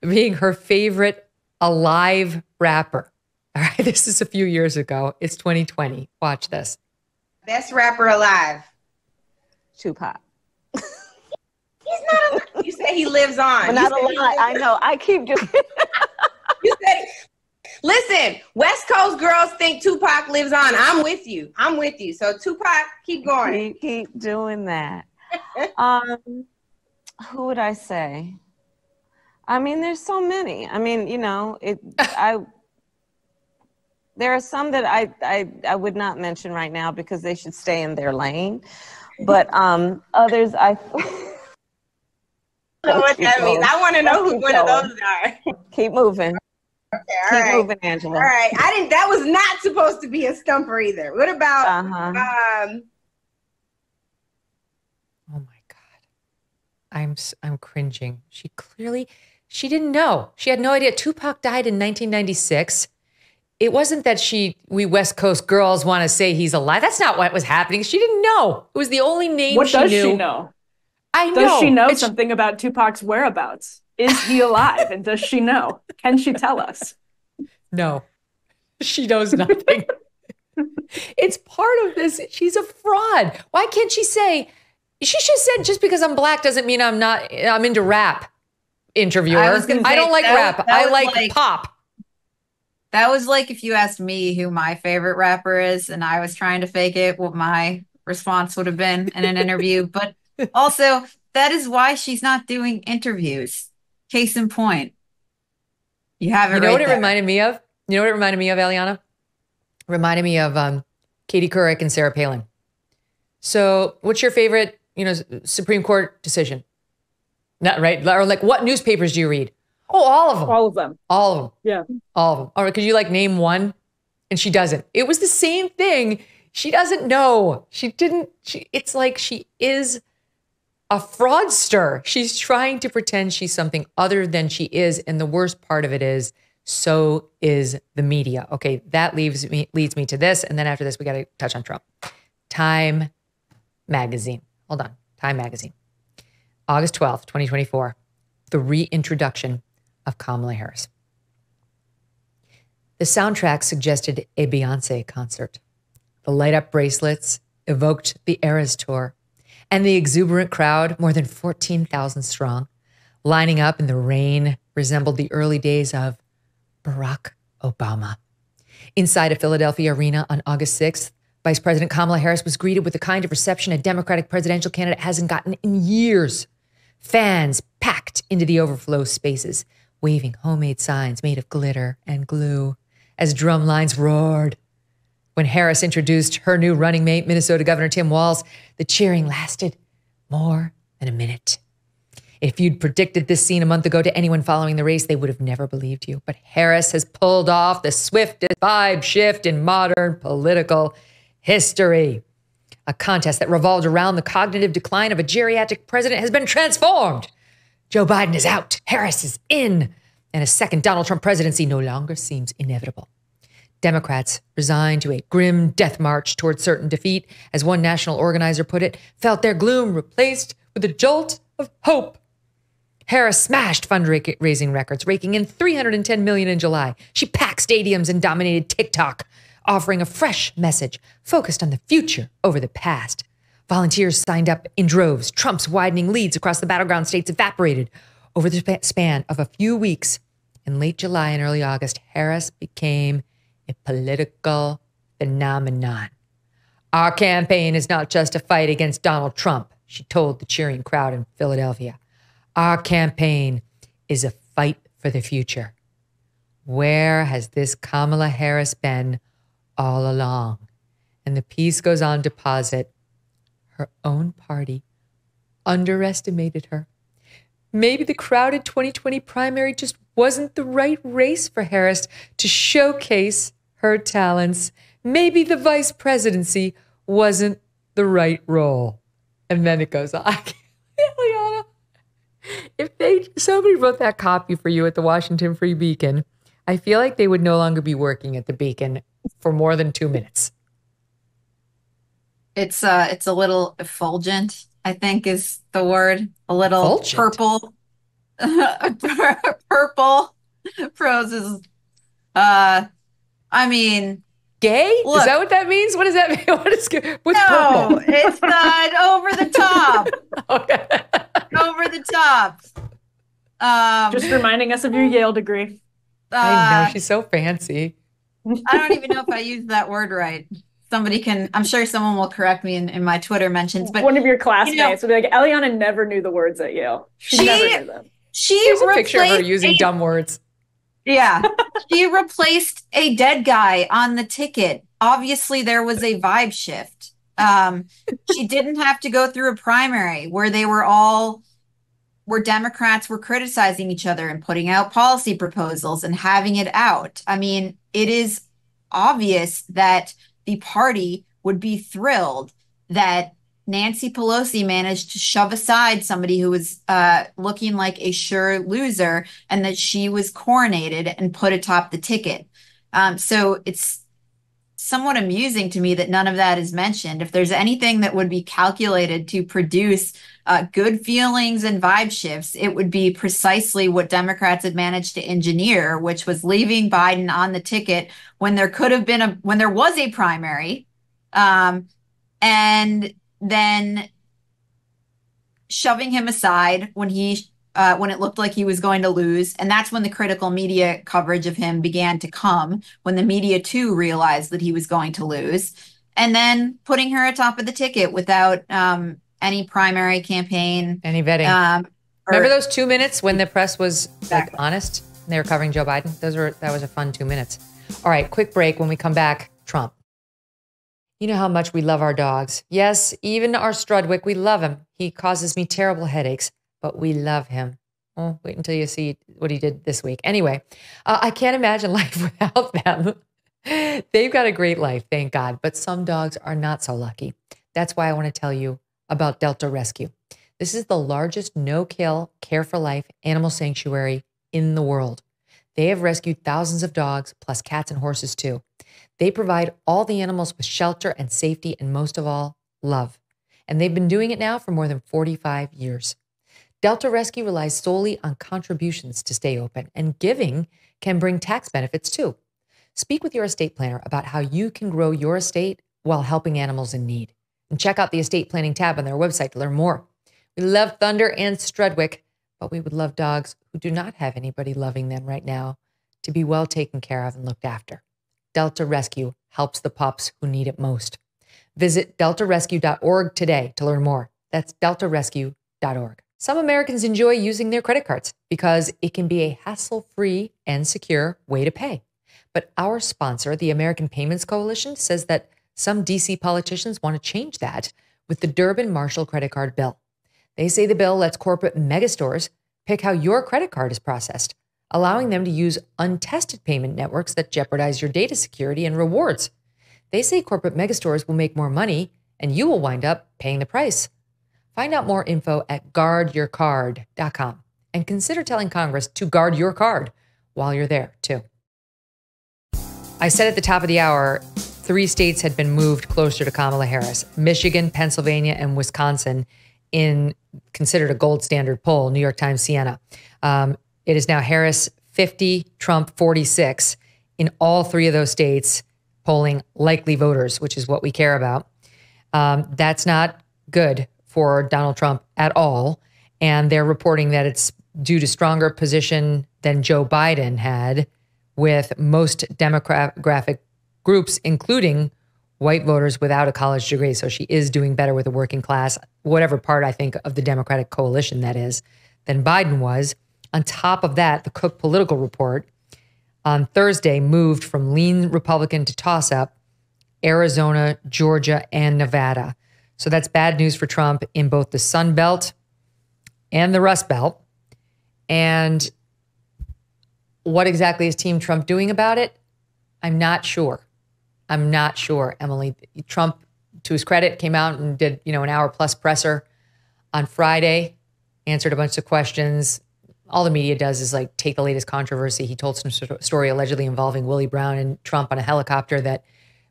being her favorite alive rapper. All right, this is a few years ago. It's twenty twenty. Watch this. Best rapper alive. Tupac. He's not alive. You said he lives on. Well, not alive. I know. I keep just. You said, listen, West Coast girls think Tupac lives on. I'm with you. I'm with you. So Tupac, keep going. You keep doing that. um, who would I say? I mean, there's so many. I mean, you know, it. I. There are some that I I I would not mention right now because they should stay in their lane, but um, others I. I don't know what that going. means. I want to know who one going. of those are. Keep moving. Okay, all Keep right. moving, Angela. All right. I didn't. That was not supposed to be a stumper either. What about? Uh-huh. Um, oh my God, I'm I'm cringing. She clearly, she didn't know. She had no idea. Tupac died in nineteen ninety-six. It wasn't that she, we West Coast girls want to say he's alive. That's not what was happening. She didn't know. It was the only name what she knew. What does she know? I know. Does she know it's, something about Tupac's whereabouts? Is he alive? And does she know? Can she tell us? No. She knows nothing. It's part of this. She's a fraud. Why can't she say, she should have said, just because I'm black doesn't mean I'm not, I'm into rap, interviewer. I, say, I don't like that, rap. That I like, like pop. That was like if you asked me who my favorite rapper is and I was trying to fake it, what my response would have been in an interview. But also, that is why she's not doing interviews. Case in point. You have it You know right what it there. reminded me of? You know what it reminded me of, Eliana? Reminded me of um, Katie Couric and Sarah Palin. So what's your favorite, you know, Supreme Court decision? Not right. Or like, what newspapers do you read? Oh, all of them. All of them. All of them. Yeah. All of them. All right. Could you like name one? And she doesn't. It was the same thing. She doesn't know. She didn't. She, it's like she is a fraudster. She's trying to pretend she's something other than she is. And the worst part of it is, so is the media. Okay. That leaves me, leads me to this. And then after this, we got to touch on Trump. Time magazine. Hold on. Time magazine. August twelfth, twenty twenty-four. The reintroduction of Kamala Harris. The soundtrack suggested a Beyonce concert. The light-up bracelets evoked the Eras Tour, and the exuberant crowd, more than fourteen thousand strong, lining up in the rain, resembled the early days of Barack Obama. Inside a Philadelphia arena on August sixth, Vice President Kamala Harris was greeted with the kind of reception a Democratic presidential candidate hasn't gotten in years. Fans packed into the overflow spaces, waving homemade signs made of glitter and glue as drum lines roared. When Harris introduced her new running mate, Minnesota Governor Tim Walz, the cheering lasted more than a minute. If you'd predicted this scene a month ago to anyone following the race, they would have never believed you. But Harris has pulled off the swiftest vibe shift in modern political history. A contest that revolved around the cognitive decline of a geriatric president has been transformed. Joe Biden is out. Harris is in. And a second Donald Trump presidency no longer seems inevitable. Democrats, resigned to a grim death march toward certain defeat, as one national organizer put it, felt their gloom replaced with a jolt of hope. Harris smashed fundraising records, raking in three hundred ten million dollars in July. She packed stadiums and dominated TikTok, offering a fresh message focused on the future over the past. Volunteers signed up in droves. Trump's widening leads across the battleground states evaporated over the span of a few weeks. In late July and early August, Harris became a political phenomenon. Our campaign is not just a fight against Donald Trump, she told the cheering crowd in Philadelphia. Our campaign is a fight for the future. Where has this Kamala Harris been all along? And the piece goes on to posit her own party underestimated her. Maybe the crowded twenty twenty primary just wasn't the right race for Harris to showcase her talents. Maybe the vice presidency wasn't the right role. And then it goes on. Eliana, if they somebody wrote that copy for you at the Washington Free Beacon, I feel like they would no longer be working at the Beacon for more than two minutes. It's uh, it's a little effulgent, I think is the word. A little effulgent. Purple. Purple prose is, uh, I mean, gay. Look, is that what that means? What does that mean? What is what's no, purple? It's not over the top. Okay. Over the top. Um, Just reminding us of your Yale degree. Uh, I know, she's so fancy. I don't even know if I used that word right. Somebody can, I'm sure someone will correct me in, in my Twitter mentions. But one of your classmates you know, would be like, Eliana never knew the words at Yale. She, she never knew them. She Here's a picture of her using a, dumb words. Yeah. She replaced a dead guy on the ticket. Obviously, there was a vibe shift. Um, she didn't have to go through a primary where they were all, where Democrats were criticizing each other and putting out policy proposals and having it out. I mean, it is obvious that the party would be thrilled that Nancy Pelosi managed to shove aside somebody who was uh, looking like a sure loser and that she was coronated and put atop the ticket. Um, so it's somewhat amusing to me that none of that is mentioned. If there's anything that would be calculated to produce uh, good feelings and vibe shifts, it would be precisely what Democrats had managed to engineer, which was leaving Biden on the ticket when there could have been a, when there was a primary, um, and then shoving him aside when he Uh, when it looked like he was going to lose. And that's when the critical media coverage of him began to come, when the media, too, realized that he was going to lose. And then putting her atop of the ticket without um, any primary campaign. Any vetting. Um, or, Remember those two minutes when the press was exactly. like, honest and they were covering Joe Biden? Those were That was a fun two minutes. All right, quick break. When we come back, Trump. You know how much we love our dogs. Yes, even our Strudwick, we love him. He causes me terrible headaches. But we love him. Oh, wait until you see what he did this week. Anyway, uh, I can't imagine life without them. They've got a great life, thank God. But some dogs are not so lucky. That's why I want to tell you about Delta Rescue. This is the largest no-kill, care-for-life animal sanctuary in the world. They have rescued thousands of dogs, plus cats and horses too. They provide all the animals with shelter and safety, and most of all, love. And they've been doing it now for more than forty-five years. Delta Rescue relies solely on contributions to stay open, and giving can bring tax benefits too. Speak with your estate planner about how you can grow your estate while helping animals in need. And check out the estate planning tab on their website to learn more. We love Thunder and Strudwick, but we would love dogs who do not have anybody loving them right now to be well taken care of and looked after. Delta Rescue helps the pups who need it most. Visit delta rescue dot org today to learn more. That's delta rescue dot org. Some Americans enjoy using their credit cards because it can be a hassle-free and secure way to pay. But our sponsor, the American Payments Coalition, says that some D C politicians want to change that with the Durbin-Marshall credit card bill. They say the bill lets corporate megastores pick how your credit card is processed, allowing them to use untested payment networks that jeopardize your data security and rewards. They say corporate megastores will make more money and you will wind up paying the price. Find out more info at guard your card dot com and consider telling Congress to guard your card while you're there, too. I said at the top of the hour, three states had been moved closer to Kamala Harris: Michigan, Pennsylvania, and Wisconsin, in considered a gold standard poll, New York Times, Siena. Um, it is now Harris fifty, Trump forty-six in all three of those states, polling likely voters, which is what we care about. Um, that's not good for Donald Trump at all. And they're reporting that it's due to stronger position than Joe Biden had with most demographic groups, including white voters without a college degree. So she is doing better with the working class, whatever part, I think, of the Democratic coalition that is, than Biden was. On top of that, the Cook Political Report on Thursday moved from lean Republican to toss-up Arizona, Georgia, and Nevada. So that's bad news for Trump in both the Sun Belt and the Rust Belt. And what exactly is Team Trump doing about it? I'm not sure. I'm not sure, Emily. Trump, to his credit, came out and did, you know, an hour-plus presser on Friday, answered a bunch of questions. All the media does is, like, take the latest controversy. He told some sort of story allegedly involving Willie Brown and Trump on a helicopter that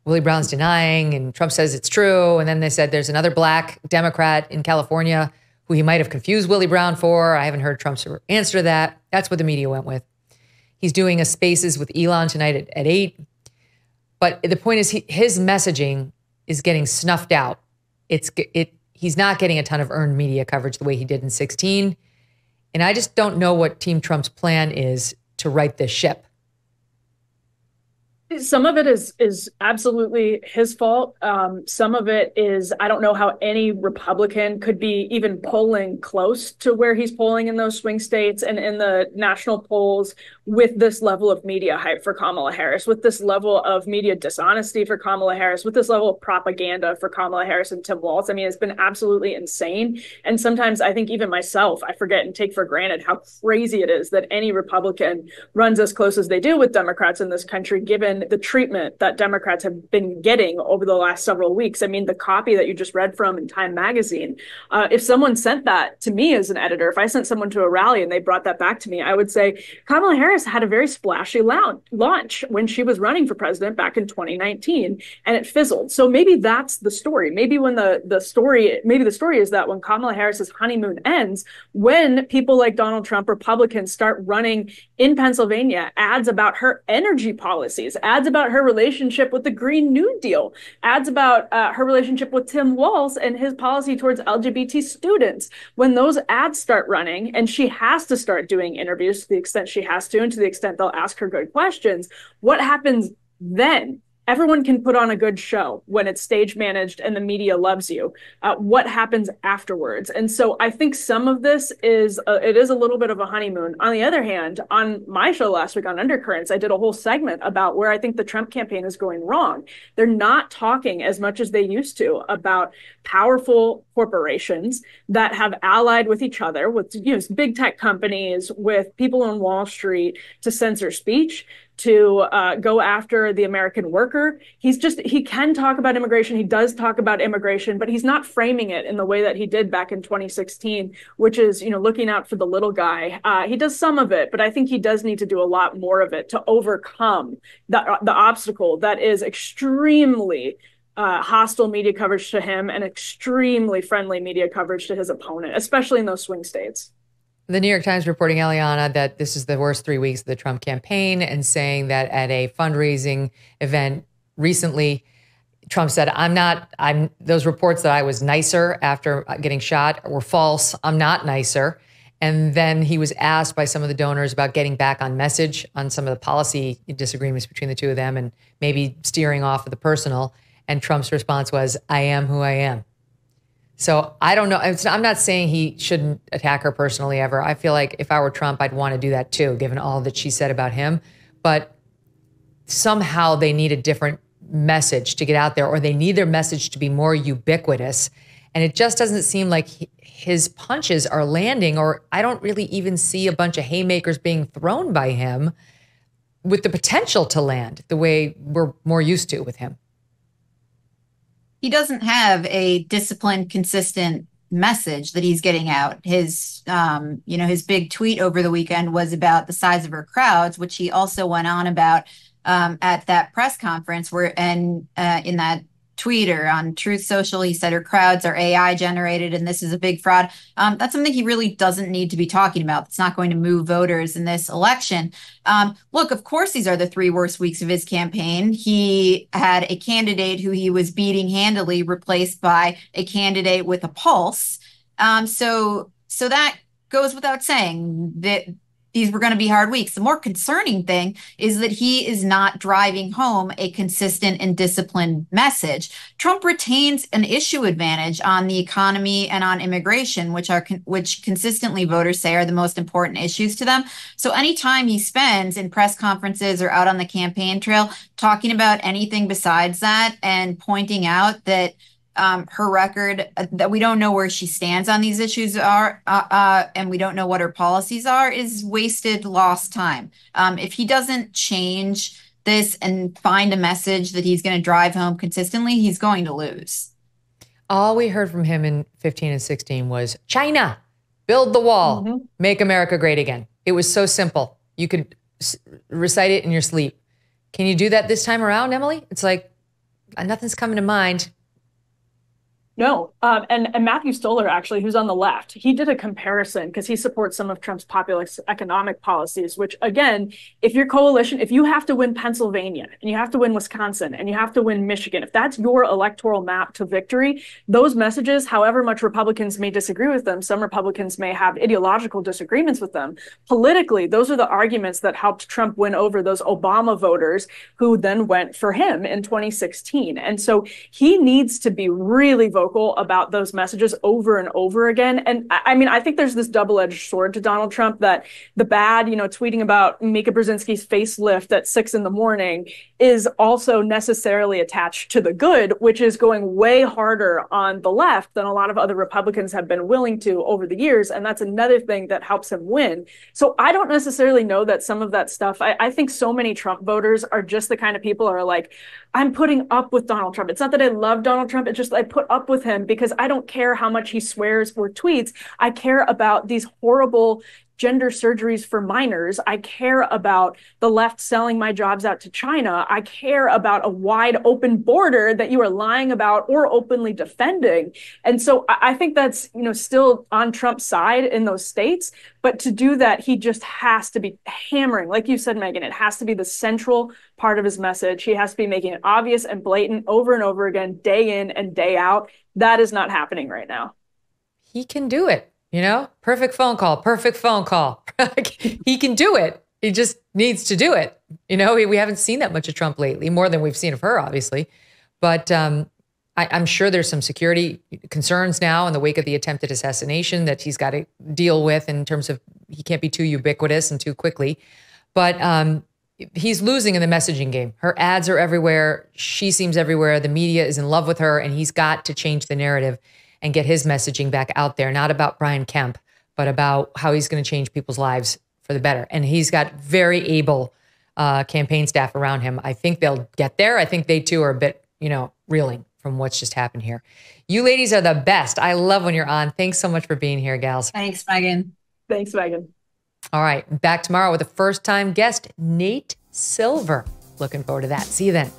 Willie Brown's denying, and Trump says it's true. And then they said there's another black Democrat in California who he might have confused Willie Brown for. I haven't heard Trump's answer to that. That's what the media went with. He's doing a Spaces with Elon tonight at, at eight. But the point is, he, his messaging is getting snuffed out. It's it. He's not getting a ton of earned media coverage the way he did in sixteen. And I just don't know what Team Trump's plan is to right this ship. Some of it is is absolutely his fault. Um, some of it is, I don't know how any Republican could be even polling close to where he's polling in those swing states and in the national polls with this level of media hype for Kamala Harris, with this level of media dishonesty for Kamala Harris, with this level of propaganda for Kamala Harris and Tim Walz. I mean, it's been absolutely insane. And sometimes I think even myself, I forget and take for granted how crazy it is that any Republican runs as close as they do with Democrats in this country, given on the treatment that Democrats have been getting over the last several weeks. I mean, the copy that you just read from in Time Magazine, uh, if someone sent that to me as an editor, if I sent someone to a rally and they brought that back to me, I would say Kamala Harris had a very splashy launch when she was running for president back in twenty nineteen, and it fizzled. So maybe that's the story. Maybe when the, the story, maybe the story is that when Kamala Harris's honeymoon ends, when people like Donald Trump, Republicans, start running in Pennsylvania ads about her energy policies, ads about her relationship with the Green New Deal, ads about uh, her relationship with Tim Walz and his policy towards L G B T students. When those ads start running, and she has to start doing interviews to the extent she has to, and to the extent they'll ask her good questions, what happens then? Everyone can put on a good show when it's stage managed and the media loves you. Uh, what happens afterwards? And so I think some of this is, a, it is a little bit of a honeymoon. On the other hand, on my show last week on Undercurrents, I did a whole segment about where I think the Trump campaign is going wrong. They're not talking as much as they used to about powerful corporations that have allied with each other, with you know, big tech companies, with people on Wall Street to censor speech, to uh, go after the American worker. He's just, he can talk about immigration. He does talk about immigration, but he's not framing it in the way that he did back in twenty sixteen, which is, you know, looking out for the little guy. Uh, he does some of it, but I think he does need to do a lot more of it to overcome the, the obstacle that is extremely uh, hostile media coverage to him and extremely friendly media coverage to his opponent, especially in those swing states. The New York Times reporting, Eliana, that this is the worst three weeks of the Trump campaign, and saying that at a fundraising event recently, Trump said, I'm not, I'm, those reports that I was nicer after getting shot were false. I'm not nicer. And then he was asked by some of the donors about getting back on message on some of the policy disagreements between the two of them and maybe steering off of the personal. And Trump's response was, I am who I am. So I don't know. I'm not saying he shouldn't attack her personally ever. I feel like if I were Trump, I'd want to do that too, given all that she said about him. But somehow they need a different message to get out there, or they need their message to be more ubiquitous. And it just doesn't seem like his punches are landing, or I don't really even see a bunch of haymakers being thrown by him with the potential to land the way we're more used to with him. He doesn't have a disciplined, consistent message that he's getting out. His, um, you know, his big tweet over the weekend was about the size of her crowds, which he also went on about um, at that press conference where, and uh, in that tweet or on Truth Social, he said her crowds are A I generated and this is a big fraud. Um, that's something he really doesn't need to be talking about. It's not going to move voters in this election. Um, look, of course, these are the three worst weeks of his campaign. He had a candidate who he was beating handily replaced by a candidate with a pulse. Um, so, so that goes without saying that these were going to be hard weeks. The more concerning thing is that he is not driving home a consistent and disciplined message. Trump retains an issue advantage on the economy and on immigration, which are which consistently voters say are the most important issues to them. So any time he spends in press conferences or out on the campaign trail talking about anything besides that and pointing out that Um, her record, uh, that we don't know where she stands on these issues are, uh, uh, and we don't know what her policies are, is wasted, lost time. Um, if he doesn't change this and find a message that he's going to drive home consistently, he's going to lose. All we heard from him in fifteen and sixteen was China, build the wall, mm-hmm. make America great again. It was so simple. You could s- recite it in your sleep. Can you do that this time around, Emily? It's like nothing's coming to mind. No. Um, and, and Matthew Stoller, actually, who's on the left, he did a comparison because he supports some of Trump's populist economic policies, which, again, if your coalition, if you have to win Pennsylvania and you have to win Wisconsin and you have to win Michigan, if that's your electoral map to victory, those messages, however much Republicans may disagree with them, some Republicans may have ideological disagreements with them. Politically, those are the arguments that helped Trump win over those Obama voters who then went for him in twenty sixteen. And so he needs to be really vocal vocal about those messages over and over again. And I mean, I think there's this double-edged sword to Donald Trump that the bad, you know, tweeting about Mika Brzezinski's facelift at six in the morning is also necessarily attached to the good, which is going way harder on the left than a lot of other Republicans have been willing to over the years. And that's another thing that helps him win. So I don't necessarily know that some of that stuff, I, I think so many Trump voters are just the kind of people who are like, I'm putting up with Donald Trump. It's not that I love Donald Trump. It's just I put up with him because I don't care how much he swears or tweets. I care about these horrible gender surgeries for minors. I care about the left selling my jobs out to China. I care about a wide open border that you are lying about or openly defending. And so I think that's, you know, still on Trump's side in those states. But to do that, he just has to be hammering. Like you said, Megyn, it has to be the central part of his message. He has to be making it obvious and blatant over and over again, day in and day out. That is not happening right now. He can do it. You know, perfect phone call, perfect phone call. He can do it. He just needs to do it. You know, we, we haven't seen that much of Trump lately, more than we've seen of her, obviously. But um, I, I'm sure there's some security concerns now in the wake of the attempted assassination that he's got to deal with in terms of he can't be too ubiquitous and too quickly. But um, he's losing in the messaging game. Her ads are everywhere. She seems everywhere. The media is in love with her, and he's got to change the narrative and get his messaging back out there, not about Brian Kemp, but about how he's going to change people's lives for the better. And he's got very able uh, campaign staff around him. I think they'll get there. I think they too are a bit, you know, reeling from what's just happened here. You ladies are the best. I love when you're on. Thanks so much for being here, gals. Thanks, Megyn. Thanks, Megyn. All right, back tomorrow with a first-time guest, Nate Silver. Looking forward to that. See you then.